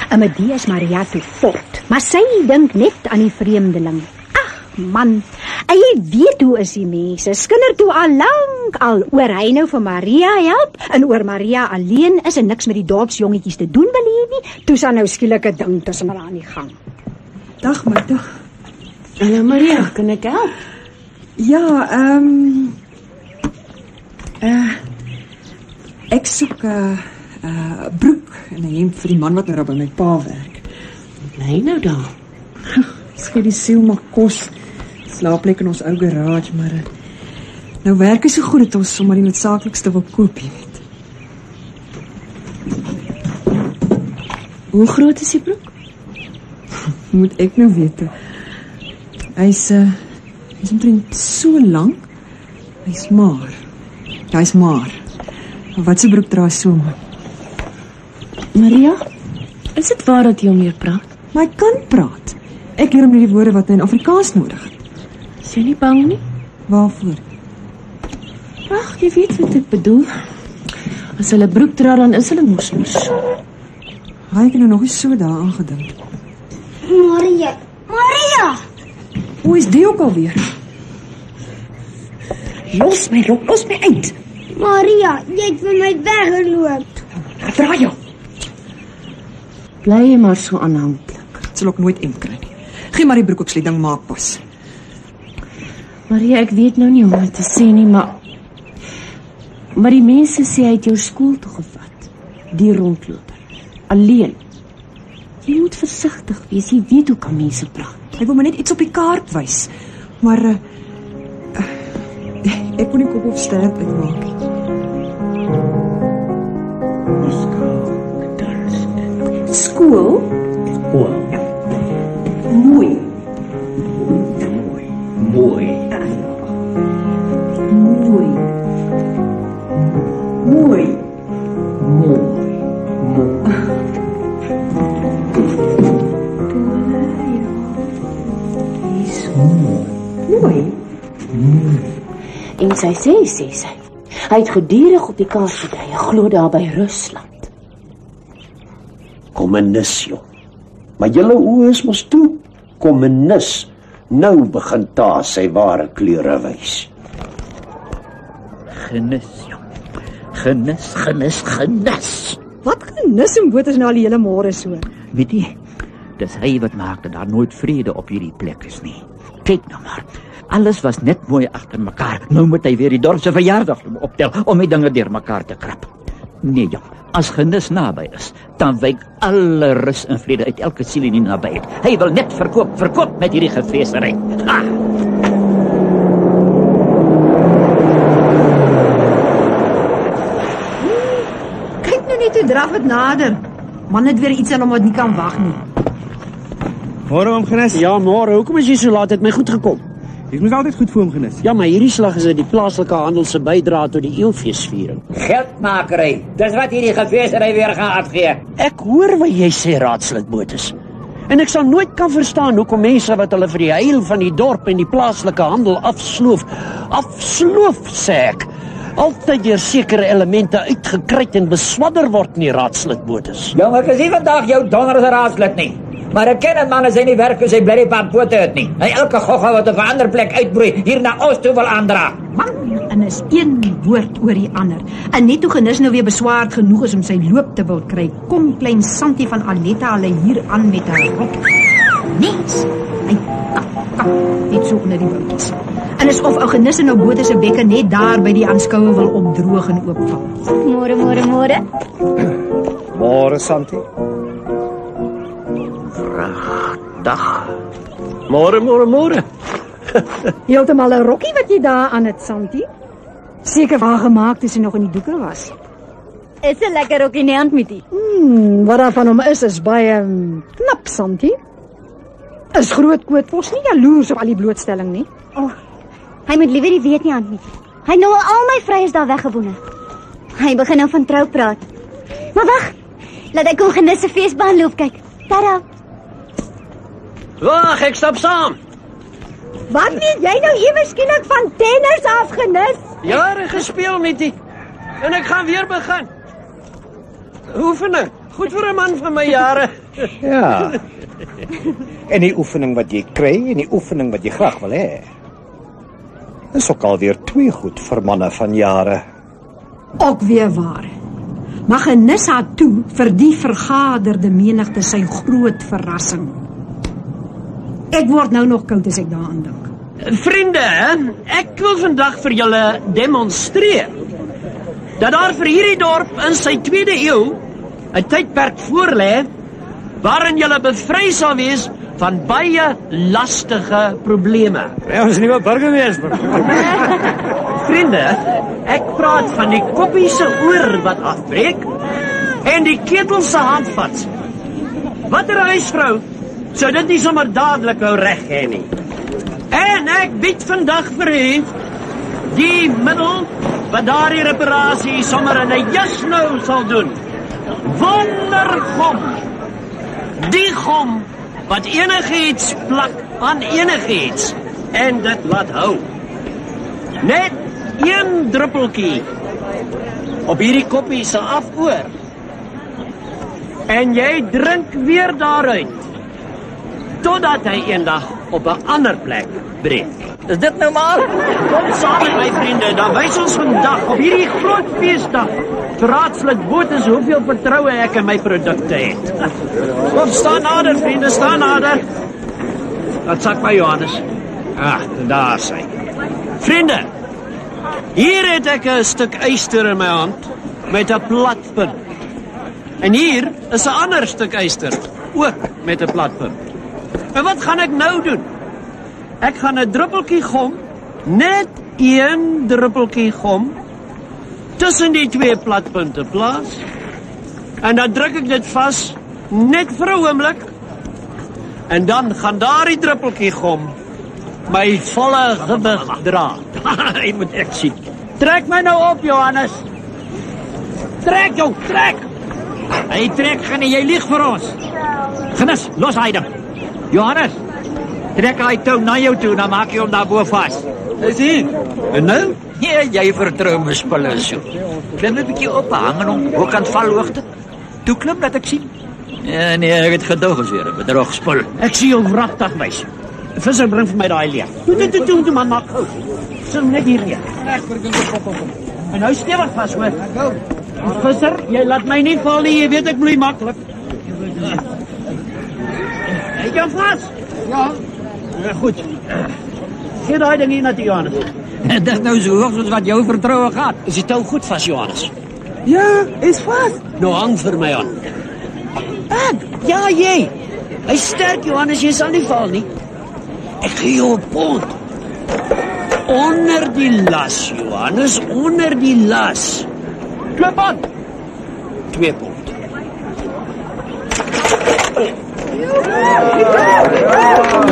En met die is Maria toe voort, maar sy dink net aan die vreemdeling. Ach man, en jy weet hoe is die mense, skinder toe al lang al oor hy nou vir Maria help, en oor Maria alleen is, en niks met die dorpsjongetjies te doen wil hê nie, toe sal nou skielike ding tussen hulle aan die gang. Dag, my dag. Hallo Maria, kan ek help? Ja, ehm... Um, uh, ek soek 'n uh, uh, broek en 'n hemp vir die man wat nou by my pa werk. Nee nou daar. Dis vir die siel maar kos. Slaapplek in ons ou garage, maar nou werk is so goed dat ons sommer die noodsaaklikste wil koop, jy weet. Hoe groot is die broek? Moet ek nou weet. Hy's uh, hy's omtrent so lank. Hy's maar. Hy's maar. Maar wat se broek dra so man? Maria, is dit waar dat jy hom meer praat? Maar hy kan praat. Ek leer hom nie die woorde wat hy in Afrikaans nodig het. Is jy nie bang nie? Waarvoor? Ag, jy weet wat ek bedoel. As hulle broek dra, dan is hulle mosmos. Hy het nou nog nie so daar aangedink. Maria, Maria! Hoe is die ook alweer? Los my rok, los my uit! Maria, jy het vir my weggeloop. Ga draai jou! Bly jy maar so aanhanklik. Het sal ook nooit end kry nie. Gee maar die broek op sy ding maak pas. Maria, ek weet nou nie hoe om dit te sê nie, maar... Maar die mense sê hy het jou skool toegevat. Die rondloper. Alleen. Jy moet versigtig wees, jy weet hoe kan mense praat. Hy wil my net iets op die kaart wys. Maar... Uh, uh, ek kon nie kop of sterp uitmaak. School? School. Mooi. Mooi. Mooi. Mooi. Mooi. Mooi. Mooi. En sy sê, sê sy, hy het gedurig op die kaart gedry, glo daar by Rusland. Kommunis, joh. Maar julle oe is mos toe. Kommunis. Nou begin daar sy ware kleure wys. Genis, joh. Genis, genis, genis. Wat genis en boot is nou al die hele môre so? Weet jy, dis hy wat maak dat daar nooit vrede op hierdie plek is nie. Kyk nou maar. Alles was net mooi agter mekaar. Nou moet hy weer die dorp se verjaardag optel om die dinge deur mekaar te krap. Nee, joh. As genis naby is, dan wyk alle rus en vrede uit elke siel in die nabyheid. Hy wil net verkoop, verkoop met hierdie gevreesery. Ha! Hmm, kyk nou net hoe draf het nader. Man het weer iets aan hom wat nie kan wag nie. Môre oom Genis? Ja, môre. Hoekom is jy so laat? Het my goed gekom. Ek moet altyd goed vir hom Genis. Ja, maar hierdie slag is uit die plaaslike handel se bydra tot die eeufeesviering. Geldmakery. Dis wat hierdie gefeesery weer gaan afgee. Ek hoor wat jy sê, raadslid Botus. En ek sal nooit kan verstaan hoekom mense wat hulle vir die heil van die dorp en die plaaslike handel afsloof, afsloof sê ek, altyd deur sekere elemente uitgekruid en beswadder word nie, raadslid Botus. Jong, ek is nie vandag jou donderse raadslid nie. Maar ek ken het man as hy nie werk, as hy bly die paard pote uit nie. Hy elke gogga wat op een ander plek uitbroei, hier na ons toe wil aandra. Man, en is een woord oor die ander. En net toe Genis nou weer beswaard genoeg is om sy loop te wil kry, kom klein Santie van Aletta hulle hier aan met haar rok. Mens, hy kap, kap, net so onder die woutjies. En is of ou Genis en nou boot is een bekke net daar by die aanskouwe wil opdroog en oopval. Môre, môre, môre. Môre, Santie. Dag. Môre, môre, môre. Heeltemal 'n rokkie wat jy daar aan het, Santie. Seker waar gemaak toe sy nog in die doeke was. Is 'n lekker rokkie nie aan met die? Hmm, wat daar van hom is, is baie um, knap, Santie. Is grootkoot vos nie jaloers op al die blootstelling nie. Oh, hy moet liever die weet nie aan met die. Hy nou al my vryers daar weggewoene. Hy begin nou van trou praat. Maar wag, laat ek hom Genis se feesbaan loop kyk. Tada! Wag, ek stap saam. Wat weet jy nou ewe skielik van tennis af, Genis? Jare gespeel met die. En ek gaan weer begin. Oefening. Goed vir 'n man van my jare. Ja. En die oefening wat jy kry en die oefening wat jy graag wil hê. Dis ook alweer twee goed vir manne van jare. Ook weer waar. Maar Genis het toe vir die vergaderde menigte sy groot verrassing. Ek word nou nog koud as ek daaraan dink. Vriende, ek wil vandag vir julle demonstreer dat daar vir hierdie dorp in sy tweede eeu 'n tydperk voorlê waarin julle bevry sal wees van baie lastige probleme. Ja, ons is nie meer burgemeester. Vriende, ek praat van die koppie se oor wat afbreek en die ketel se hand vat. Watter huisvrou sou dit nie sommer dadelik wou reg hê nie. En ek bied vandag vir u die middel wat daardie reparasie sommer in 'n jas nou sal doen. Wondergom. Die gom wat enigiets plak aan enigiets en dit laat hou. Net een druppeltjie op hierdie koppie se afoor. En jy drink weer daaruit totdat hy eendag op 'n ander plek breek. Is dit nou maar? Kom saam met my vriende, dan wys ons vandag op hierdie groot feesdag verraadslik botes hoeveel vertroue ek in my produkte het. Kom staan nader, vriende, staan nader. Dat sak by Johannes. Ah, daar is hy. Vriende, hier het ek 'n stuk yster in my hand met 'n plat punt. En hier is 'n ander stuk yster, ook met 'n plat punt. En wat gaan ek nou doen? Ek gaan 'n druppeltjie gom, net een druppeltjie gom, tussen die twee platpunte plaas. En dan druk ek dit vas, net vir 'n oomblik. En dan gaan daardie druppeltjie gom my volle gewig dra. Jy moet ek sien. Trek my nou op, Johannes. Trek jou, trek. Hy trek, gaan jy lieg vir ons. Genis, los hy dan. Johannes, trek hy tou na jou toe, dan maak jy hom daarbo vas. Dis hier. En nou? Ja, jy vertrou my spullen so. Klim net 'n bietjie op, hang aan hom, ook aan valhoogte. Toe klim dat ek sien. Ja, nee, ek het gedoog as weer 'n bedrog spul. Ek sien jou wragtig, meis. Visser, bring vir my daai leer. Toe, toe, toe, toe, toe, man, maak gou. Sit net hier neer. Ek bring hom op op. En nou stewig vas, hoor. Visser, jy laat my nie val nie, jy weet ek bloei maklik. Ek kan vas. Ja. Ja, goed. Gee daai ding hier na toe, Johannes. Dit is nou so hoog soos wat jou vertroue gaat. Is die touw goed vas, Johannes? Ja, is vas. Nou hang vir my aan. Ek? Ja, jy. Hy sterk, Johannes, jy sal nie val nie. Ek gee jou 'n pond. Onder die las, Johannes, onder die las. Klip aan. Twee pond.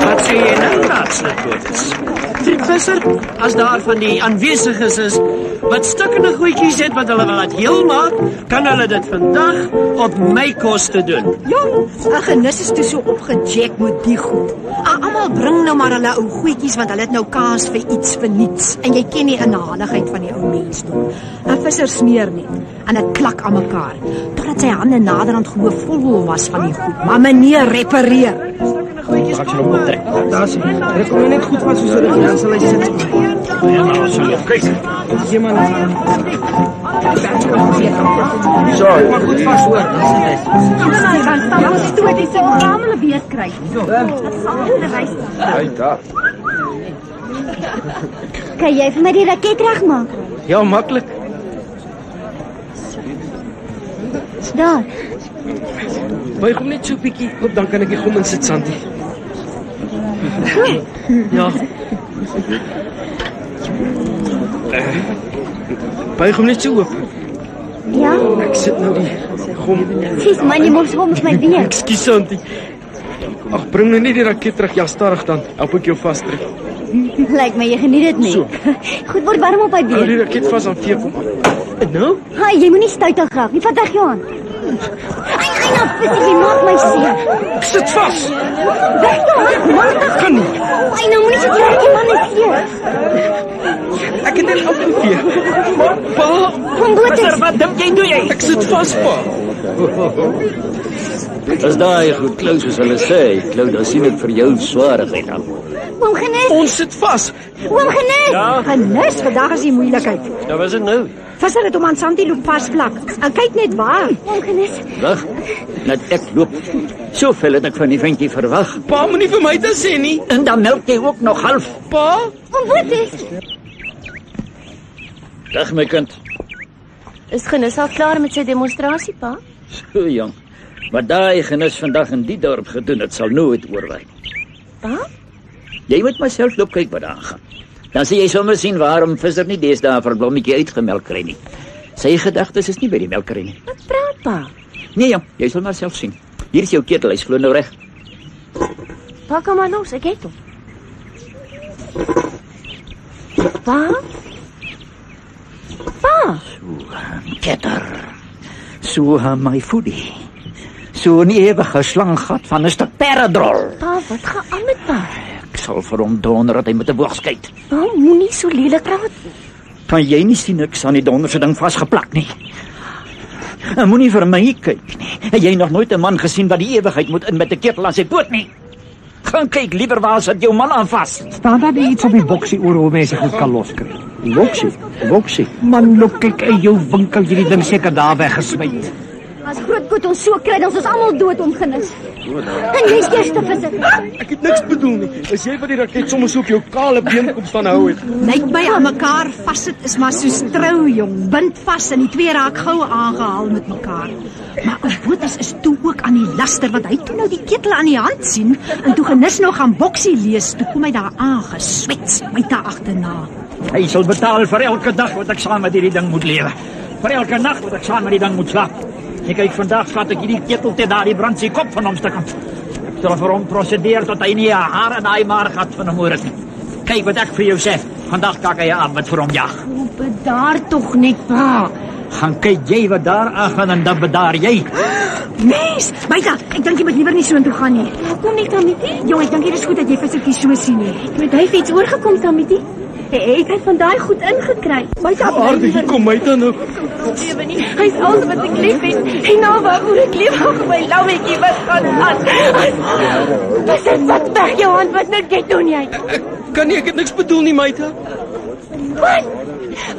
Wat sê jy nou, raadslik botes? Vriend Visser, as daar van die aanwesiges is, wat stukkende goedjies het wat hulle wil laat heel maak, kan hulle dit vandag op my koste doen. Jong, die genis is toe so opgejack met die goed. Almal bring nou maar hulle ou goedjies, want hulle het nou kaas vir iets vir niets. En jy ken die inhaligheid van die ou mens doen. En Visser smeer net. En het klak aan mekaar, totdat sy handen naderhand goeie volhou was van die goed. Maar meneer, repareer. Ek sal hom optrek. Daar sien. Dit kom net goed vas soos dit is. Dan sal hy sit. Ja, maar so, kyk. Jy man. So, maar goed vas hoor. Hulle gaan gaan staan. Ons toe dit se rammel weer kry. So. Dit sal hulle wys. Kyk daar. Kan jy vir my die raket regmaak? Ja, maklik. Daar. Buig hom net so 'n bietjie op, dan kan ek die gom insit, Santi. Ja. Buig hom net so oop. Ja. Ek sit nou die gom. Sis, man, jy moet hom met my weer. Ekskuus, Santi. Ag, bring nou net die raket terug, ja, stadig dan. Help ek jou vas terug. Lyk my, jy geniet dit nie. So. Goed, word warm op hy weer. Hou die raket vas aan vee kom. Nou? Hi, jy moet nie stuit al graag, nie vat weg jou aan. Ai, ai, nou, Visser, jy maak my seer. Ek sit vas. Weg jou hand, machtig. Kan nie. Ai, nou moet nie so werk, die man is seer. Ek het dit afgevee. Pa, Visser, wat dink jy doe jy? Ek sit vas, pa. As daai goed klou soos hulle sê, klou, dan sien ek vir jou swaarigheid aan. Oom Genis! Ons sit vas! Oom Genis! Ja? Genis, vandag is die moeilikheid. Ja, wat is dit nou? Visser het om aan Santi loop vasvlak. En kyk net waar. Oom Genis. Wag, net ek loop. Soveel het ek van die ventjie verwag. Pa, moet nie vir my te sê nie. En dan melk jy ook nog half. Pa? Oom Boetes! Dag my kind. Is Genis al klaar met sy demonstrasie, pa? So jong. Wat daai genis vandag in die dorp gedoen het, sal nooit oorwerk. Wat? Jy moet maar self loop kyk wat daar gaan. Dan sê jy sommer sien waarom visser nie deesdae vir blommetjie uitgemelk kry nie. Sy gedagtes is nie by die melkery nie. Wat praat pa? Nee ja, jy sal maar self sien. Hier is jou ketel, hy's glo nou reg. Pa, kom maar nou, sy ketel. Pa? Pa? So'n ketter. So'n my foodie. So'n eeuwige slanggat van een stuk peredrol. Pa, wat ga aan met pa? Ek sal vir hom donder dat hy met die boog skyt. Pa, moet nie so lelik praat. Kan jy nie sien niks aan die donderse ding vastgeplakt nie? En moet nie vir my kyk nie. En jy nog nooit een man gesien wat die eeuwigheid moet in met die ketel aan sy boot nie? Gaan kyk, liever waar sit jou man aan vast. Staan daar nie iets op die boksie oor hoe mense goed kan loskry? Boksie? Boksie? Man, loop kyk uit jou winkel, jy die ding seker daar weggesmyd. As Grootkoet ons so kry, dan is ons allemaal dood omgenis. En jy is eerste visser. Ek het niks bedoel nie. Is jy wat die raket soms ook jou kale beenkomst aan hou het? Lyk my aan mekaar vastzit is maar soos trouw, jong. Bind vast en die twee raak gauw aangehaal met mekaar. Maar ons boot is, is toe ook aan die laster, want hy toe nou die ketel aan die hand sien. En toe genis nou gaan boksie lees, toe kom hy daar aangeswets, my daar achterna. Hy sal betaal vir elke dag wat ek saam met die ding moet lewe. Vir elke nacht wat ek saam met die ding moet slaap. En kijk, vandaag slaat ek hierdie ketel te daar die brand sy kop van hom stikkend. Ek sal vir hom procedeer tot hy nie haar haar en hy maar gaat van hom oorrit. Kijk wat ek vir jou sê, vandag kak hy aan wat vir hom jag. O, bedaar toch net, pa. Gaan kyk jy wat daar aan gaan en dan bedaar jy. Mees, Maita, ek dank jy moet liever nie so in toe gaan nie. Kom nie, Tamiti. Jo, ek dank jy, dit is goed dat jy visserkie so sien nie. Ek weet hy het iets oorgekom, Tamiti. Ek het van daai goed ingekry. Maita, aardig, hier kom Maita nou. Hy is alles wat ek lief het. Hy nou waar oor ek lief hou, my lauwekie, wat gaan aan? Pas het wat weg jou hand, wat nou dit doen jy? Ek kan nie, ek het niks bedoel nie, Maita. Wat?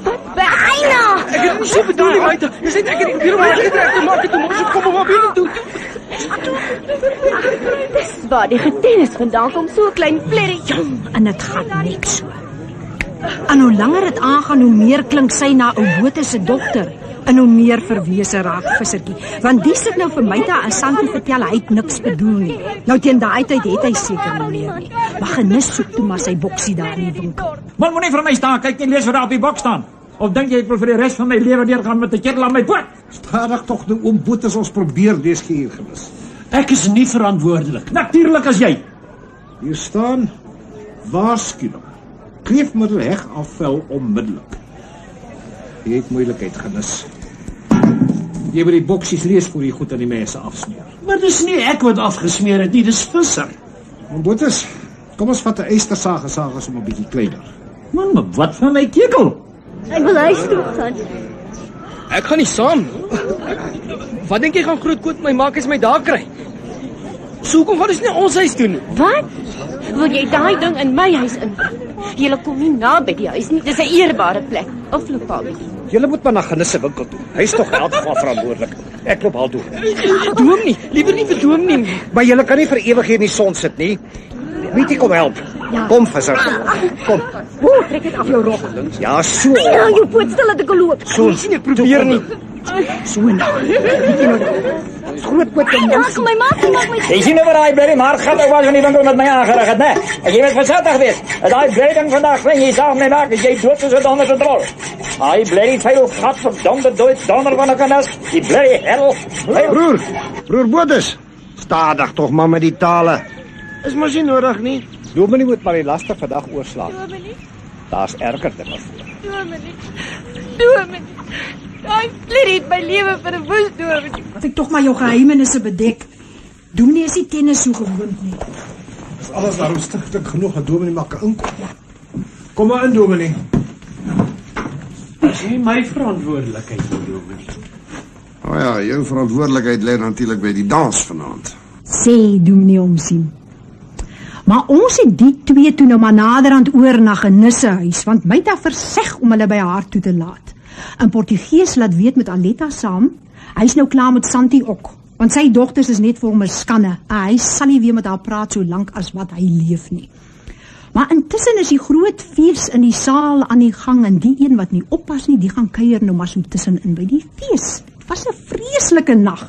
Wat weg hy nou? Ek het nie so bedoel nie, Maita. Jy sê, ek het probeer om haar getrek te maak, toe moest het kom om haar binnen toe. Dis waar die getennis vandaan kom, so'n klein plerrie. Jong, en het gaat niks so. En hoe langer het aangaan, hoe meer klink sy na ou Bote se dogter. En hoe meer verwese raak visserkie. Want die sit nou vir Maita en Santi vertel, hy het niks bedoel nie. Nou teen daai tyd het hy seker nie meer nie. Maar genis soek toe maar sy boksie daar in die winkel. Man, moet nie vir my staan, kyk nie, lees wat daar op die bok staan. Of denk jy, ek wil vir die rest van my lewe deurgaan met die ketel aan my boot? Stadig toch nou, oom Bote, ons probeer dees geheer gemis. Ek is nie verantwoordelik. Natuurlijk as jy. Hier staan, waarskuwing. Kleefmiddel heg afvuil onmiddellik. Jy het moeilikheid genis. Jy moet die boksies lees voor jy goed aan die mense afsmeer. Maar dis nie ek wat afgesmeer het nie, dis visser. Man Botes, kom ons vat die eistersagesages om een bietjie kleiner. Man, maar wat van my kekel? Ek wil huis toe gaan. Ek gaan nie saam. Wat denk jy gaan Grootkoot my maak as my daar kry? So kom wat is nie ons huis toe nie. Wat? Wil jy daai ding in my huis in? Julle kom nie na by die huis nie, dis een eerbare plek. Of loop al bietjie. Julle moet maar na Genisse winkel toe. Hy is toch help van verantwoordelik. Ek loop al toe. Bedoem nie, liever nie bedoem nie. Maar julle kan nie vir ewig hier in die son sit nie. Weet jy, kom help. Ja. Kom visser, kom. O, trek het af jou rok. Ja, so. Ja, jou poot stil dat ek loop. So, sien ek probeer nie. So nou. Weet jy nou, Grootkoot en Mons. Ach, my maat, maak my... Jy sien nou waar hy blerrie maar gaat ook was van die winkel met my aangerig het, ne? As jy met verzettig weet, dat hy blerrie vandag sling, jy saam nie maak, dat jy dood soos het onder control. Hy blerrie veel gat verdomde dood, donder van die kanas, die blerrie hel. Broer, broer Botes, stadig toch man met die tale. Is maar sien nodig nie. Dominie moet maar die laster vandag oorslaan. Dominie? Daar is erger dinge voor. Dominie, Dominie. Daai plerrie het my leven vir een woes, Dominie. Wat ek toch maar jou geheimenisse bedek. Dominie is die tennis so gewoond nie. Is alles daarom stigtig genoeg dat Dominie maar kan inkom. Kom maar in, Dominie. Is nie my verantwoordelikheid, Dominie. O ja, jou verantwoordelikheid leid natuurlijk by die dans vanavond. Sê, Dominie omsien. Maar ons het die twee toe nou maar naderhand oor na Genisse huis, want Maita verseg om hulle by haar toe te laat. En Portugees laat weet met Aletta saam, hy is nou klaar met Santi ook, want sy dochters is net vir hom skanne, en hy sal nie weer met haar praat so lang as wat hy leef nie. Maar intussen is die groot feest in die saal aan die gang, en die een wat nie oppas nie, die gaan kuier nou maar so tussenin by die feest. was 'n vreeslike nag.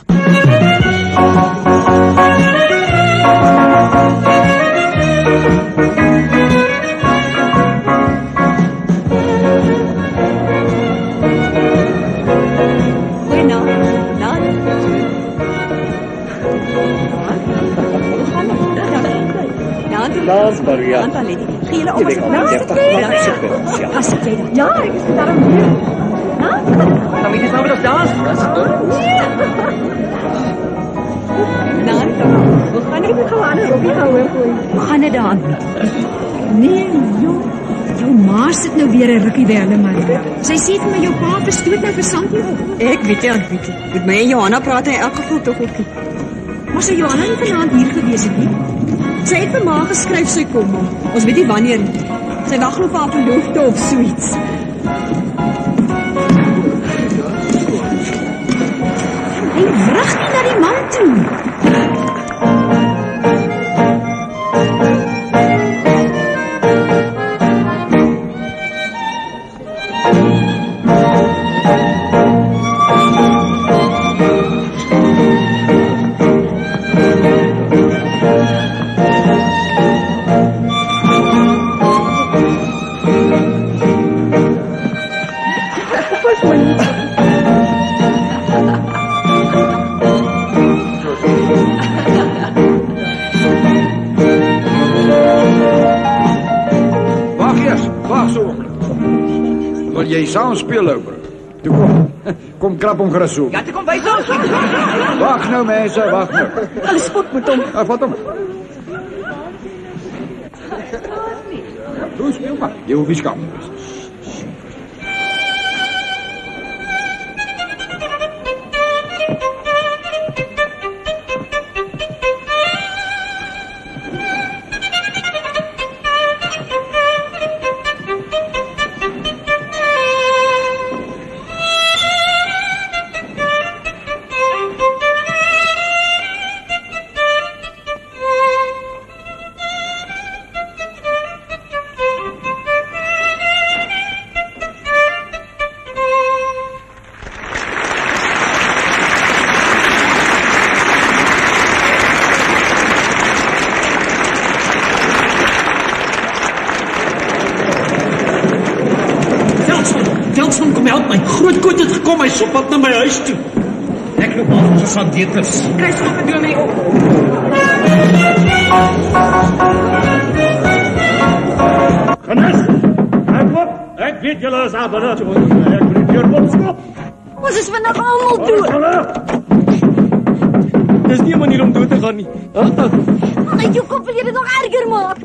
Dat is variant. Dan lê die gele om ons te As dit weer. Ja, ek is daar om hier. Ha? Dan moet jy nou weer dans. Nee, dan. Hoe gaan jy met Johanna op die houe gooi? Hoe gaan dit dan? Nee, jou jou ma sit nou weer 'n rukkie by hulle man. Sy sê vir my jou pa verstoot nou versand nie op. Ek weet nie, ek weet nie. Met my en Johanna praat hy in elk geval tog op die. Maar sy Johanna het vanaand hier gewees het nie. Sy het vir ma geskryf sy kom. Ons weet nie wanneer nie. Sy wag nog vir haar verloofde of so iets. Hy wrig nie na die man toe. Jy saam speel over. Toe kom, kom krap om gras soek. Ja, toe kom by ons. Wag nou mense, wag nou. Alles goed met hom. Ag, wat hom. Toe speel maar. Jy hoef nie skam. Op pad na my huis toe. Ek loop af soos aan deters. Kry stop en doen my op. Genas, ek op. Ek weet julle is aan benad. Ek moet die deur opskop. Ons is vandag almal dood. Dis nie 'n manier om dood te gaan nie. Maar jou kop wil jy dit nog erger maak.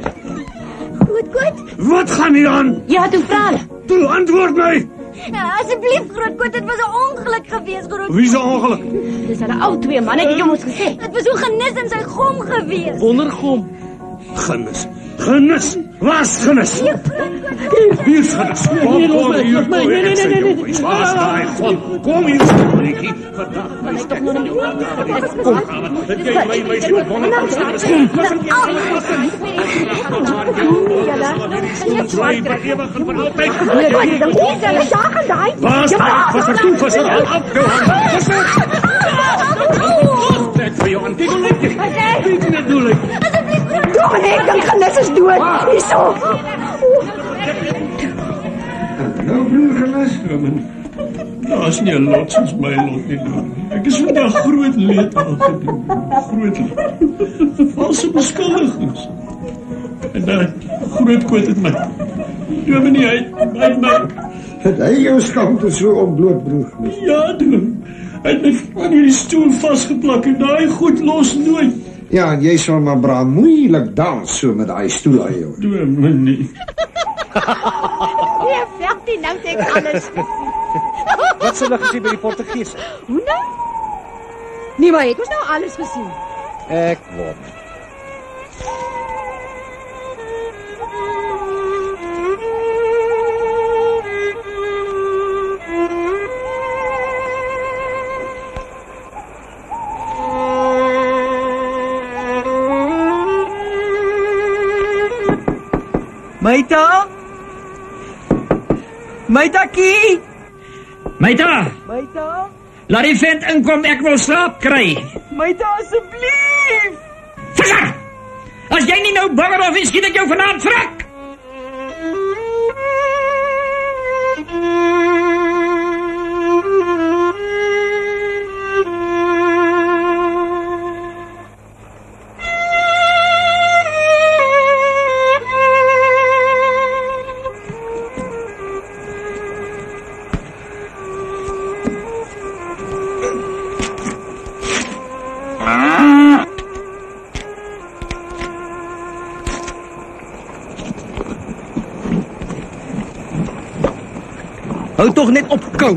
Goed, goed. Wat gaan hier aan? Jy het 'n vraag. Toe antwoord my. Asseblief, Grootkoot, dit was 'n ongeluk geweest, Grootkoot. Wie se ongeluk? Dis hulle al twee manne, ek het jou mos gesê. Dit was so genis in sy gom geweest. Onder gom. Genis. Genis. Was genis. Hier is genis. Kom hier. Nee, nee, nee, nee. Was daai gom. Kom hier, Grootkoot. Vandag is dit nog nie oor. Kom. Dit jy my my se bonne. Ons bly ewig vir altyd. Nee, dan moet jy net saak aan daai. Was daai was toe was al afgehang. Net vir jou antieke liefde. Dit net doen ek. Asseblief kom. Tog net dan gaan dit is dood. Hierso. Nou bly gelas kom. Daar is nie 'n lot soos my lot nie. Ek is vandag groot leed aangedoen. Groot leed. Valse beskuldigings. En dan Grootkoot het my. Dominee, hy het my my. Het hy jou skamte so ontbloot, broer? Ja, doen. Hy het my aan hierdie stoel vastgeplak en daai goed los nooit. Ja, en jy sal maar bra moeilik dans so met daai stoel aan jou. Dominee. Nee, verder nou sê ek alles. Wat zullen we gezien bij die Portugezen? Hoe nou? Nee, maar ik moest nou alles gezien. Ik word. Maita? Maita-kie? Maita! Maita! Laat die vent inkom, ek wil slaap kry. Maite, asseblief! Visser! As jy nie nou banger of nie, skiet ek jou vanaand vrak! Hou toch net op kou.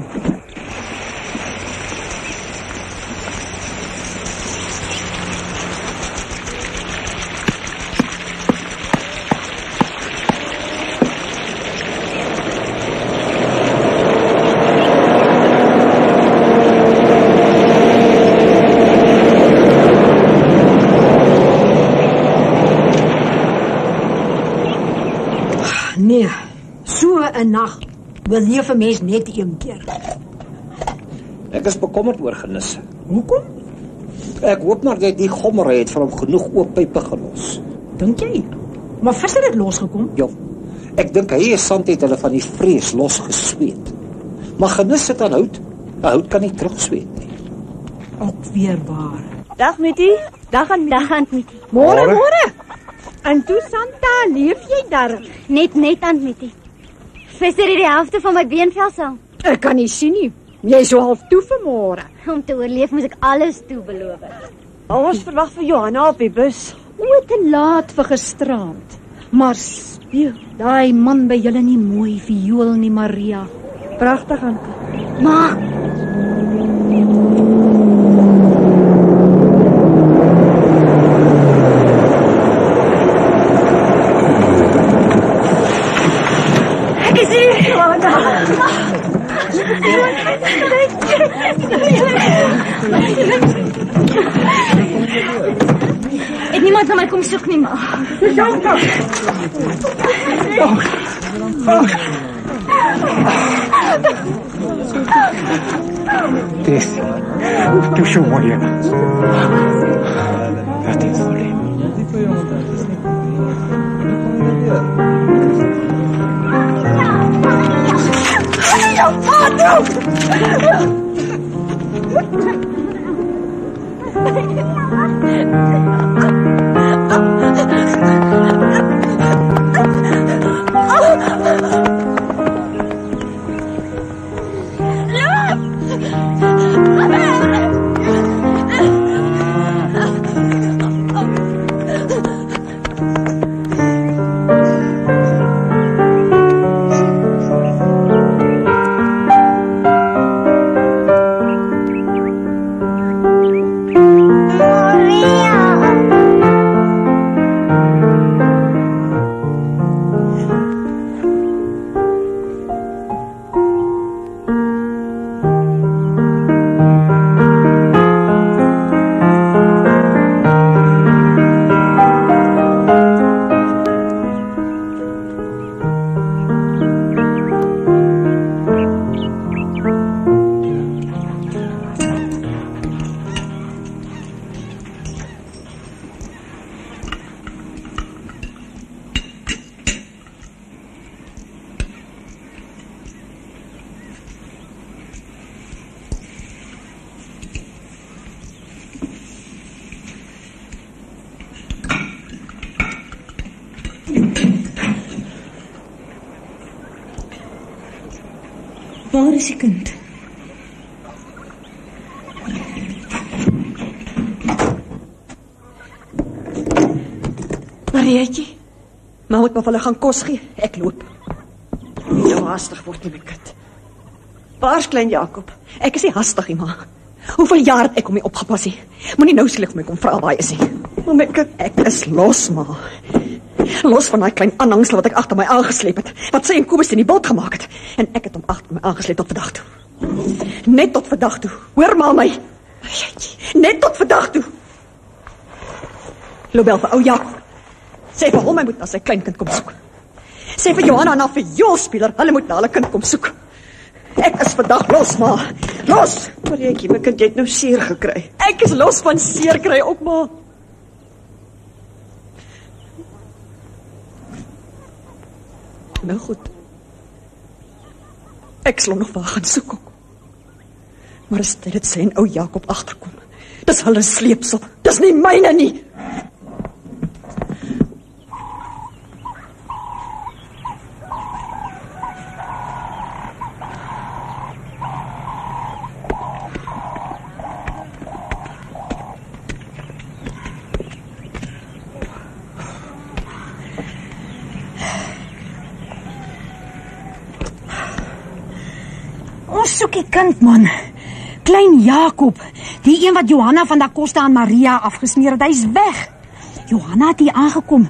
Nee, so 'n nag beleef 'n mens net een keer. Ek is bekommerd oor Genisse. Hoekom? Ek hoop maar dat die gommerheid het vir hom genoeg oop pype gelos. Dink jy? Maar Visser het losgekom? Ja. Ek dink hy is sand het hulle van die vrees losgesweet. Maar Genisse het aan hout. Hout kan nie terugsweet nie. Ook weer waar. Dag Mietie. Dag aan dag aan Mietie. Môre môre. En toe Santa, leef jy daar? Net net aan Mietie. Visser het die helfte van my beenvel sal. Ek kan nie sien nie. Jy is so half toe vanmôre. Om te oorleef moet ek alles toe beloof. Ons verwag vir Johanna op die bus. O, te laat vir gisterand. Maar speel daai man by julle nie mooi viool nie, Maria. Pragtig aan. Maar het niemand na my kom soek nie, ma. Janka! Oh. Oh. This, tu show warrior. That is for him. Waar is die kind? Marietje, ma moet maar vir hulle gaan kos gee. Ek loop. Nie so haastig word nie, my kind. Waar's klein Jakob? Ek is nie haastig nie, ma. Hoeveel jaar het ek om my opgepas nie? Moenie nou sleg vir my kom vra waar hy is nie. Maar my kind, ek is los, ma. Los van die klein aanhangsel wat ek achter my aangesleep het, wat sy en Kobus in die boot gemaakt het, en ek het om achter my aangesleep tot vandag toe. Net tot vandag toe, hoor maar my. Net tot vandag toe. Lobel vir ou Jacob. Sê vir hom, hy moet na sy kleinkind kom soek. Sê vir Johanna na vir jou speler, hulle moet na hulle kind kom soek. Ek is vandag los, ma. Los! Marietjie, my kind, jy het nou seer gekry. Ek is los van seer kry ook, ma. Nou goed. Ek sal nog waar gaan soek ook. Maar as dit sy en ou Jacob agterkom, dis hulle sleepsel, dis nie myne nie. Soek die kind, man. Klein Jacob. Die een wat Johanna van der Costa aan Maria afgesneer het, hy is weg. Johanna het hier aangekom.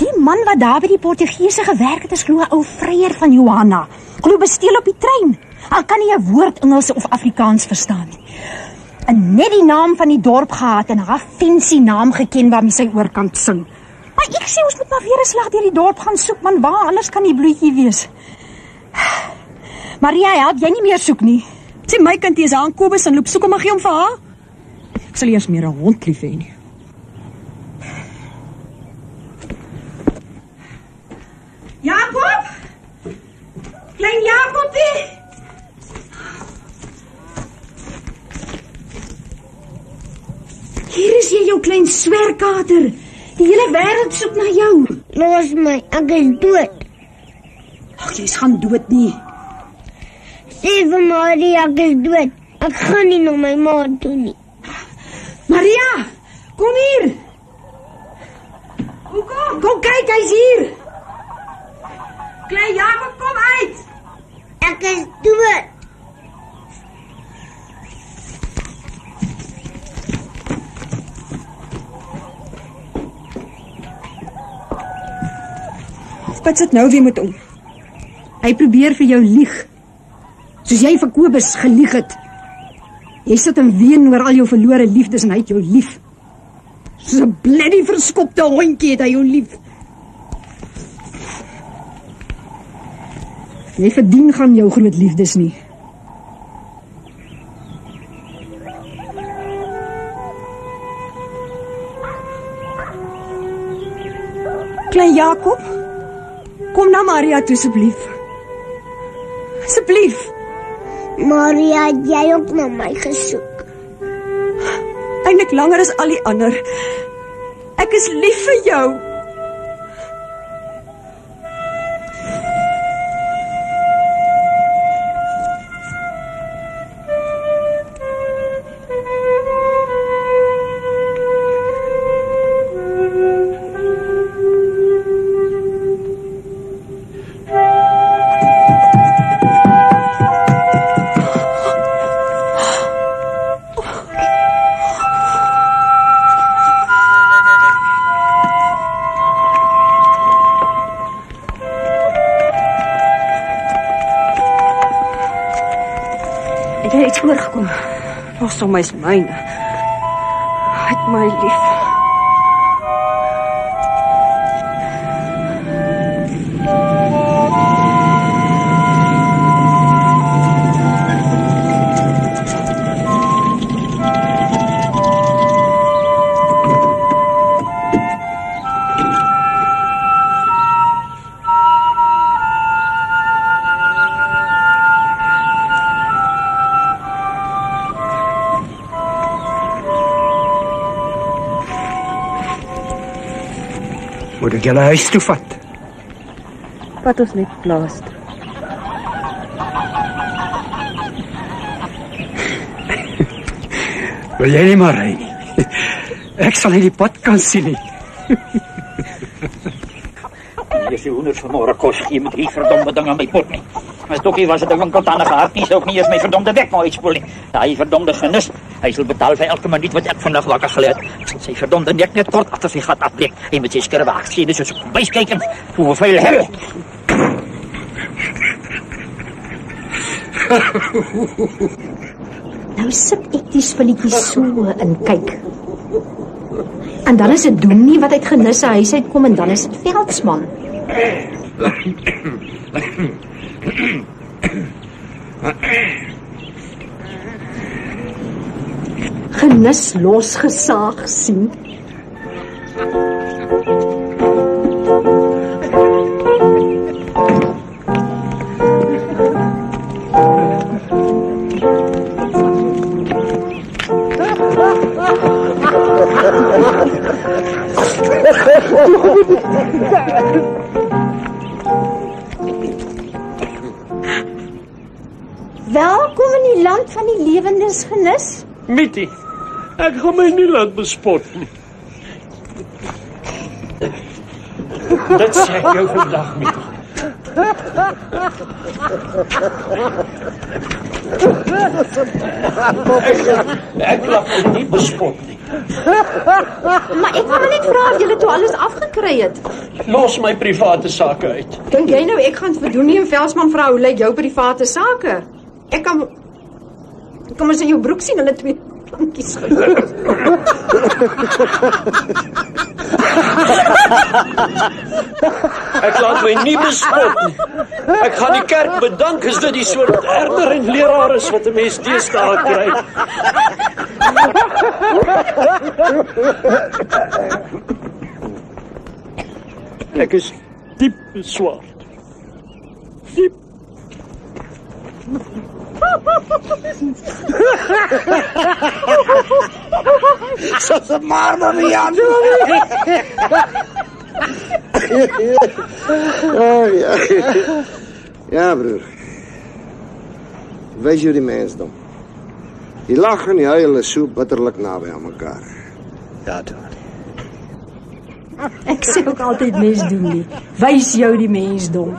Die man wat daar by die Portugese gewerk het, is glo 'n ou vryer van Johanna. Glo besteel op die trein. Al kan nie 'n woord Engels of Afrikaans verstaan nie. En net die naam van die dorp gehad en haar fancy naam geken waarmee sy oorkant sing. Maar ek sê ons moet maar weer 'n slag deur die dorp gaan soek, man. Waar anders kan die bloetjie wees? Maria, help jy nie meer soek nie. Sê my kind, die is aan Kobus en loop soek om en gee om vir haar. Ek sal eers meer 'n hond lief hê nie. Jacob! Klein Jacobie! Hier is jy, jou klein swerkater. Die hele wêreld soek na jou. Los my, ek is dood. Ag, jy is gaan dood nie. Sê vir Maria, ek is dood. Ek gaan nie na my ma toe nie. Maria, kom hier. Kom, kom, kom kyk, hy is hier. Klein Jacob, kom uit. Ek is dood. Wat sit nou weer met hom? Hy probeer vir jou lieg. Soos jy vir Kobus gelieg het. Jy sit en ween oor al jou verlore liefdes en hy het jou lief. Soos 'n bloody verskopte hondjie het hy jou lief. Jy verdien gaan jou groot liefdes nie. Klein Jacob, kom na Maria toe asseblief. Asseblief. Maria, jy ook na my gesoek. Eindelik langer as al die ander. Ek is lief vir jou. Om is myne. Hy het my lief. Moet ek julle huis toe vat? Vat ons net plaas toe. Wil jy nie maar ry nie? Ek sal nie die pad kan sien nie. Jy sê honderd vanmorgen kost iemand die verdomde ding aan my pot nie. As Dokkie was het een winkeltanige hart nie, sou ek nie eens my verdomde dek maar uitspoel nie. Die verdomde genis. Hy sal betaal vir elke minuut wat ek vandag wakker geleid. Sy verdomde nek net kort achter sy gat afbreek. En met sy skerwe aksene soos op buis kijkend. Hoe vervuil hel. Nou sip ek die spulletjie so en kyk. En dan is het Doen nie wat uit genisse huis uitkom. En dan is het Veldsman. Genus losgesaag sien. Welkom in die land van die lewendes genus. Mitty, ek gaan my nie laat bespot nie. Dit sê ek jou vandag, Mitty. Ek laat my nie bespot nie. Maar ek wil net vra of julle toe alles afgekry het. Los my private sake uit. Dink jy nou ek gaan vir Doenie en Velsman vra hoe lyk jou private sake? Ek kan ek kan mos in jou broek sien hulle twee plankies geloop. Ek laat my nie bespot nie. Ek gaan die kerk bedank as dit die soort erger en leraar is wat 'n mens deesdae kry. Ek is diep beswaar. Diep. So's a marmer me aan. Oh, ja. Ja, broer. Wees jullie mensdom. Die lachen en die huilen is so bitterlijk nabij aan mekaar. Ja, Doenie. Ik zeg ook altijd mens, Doenie. Wees jou die mensdom.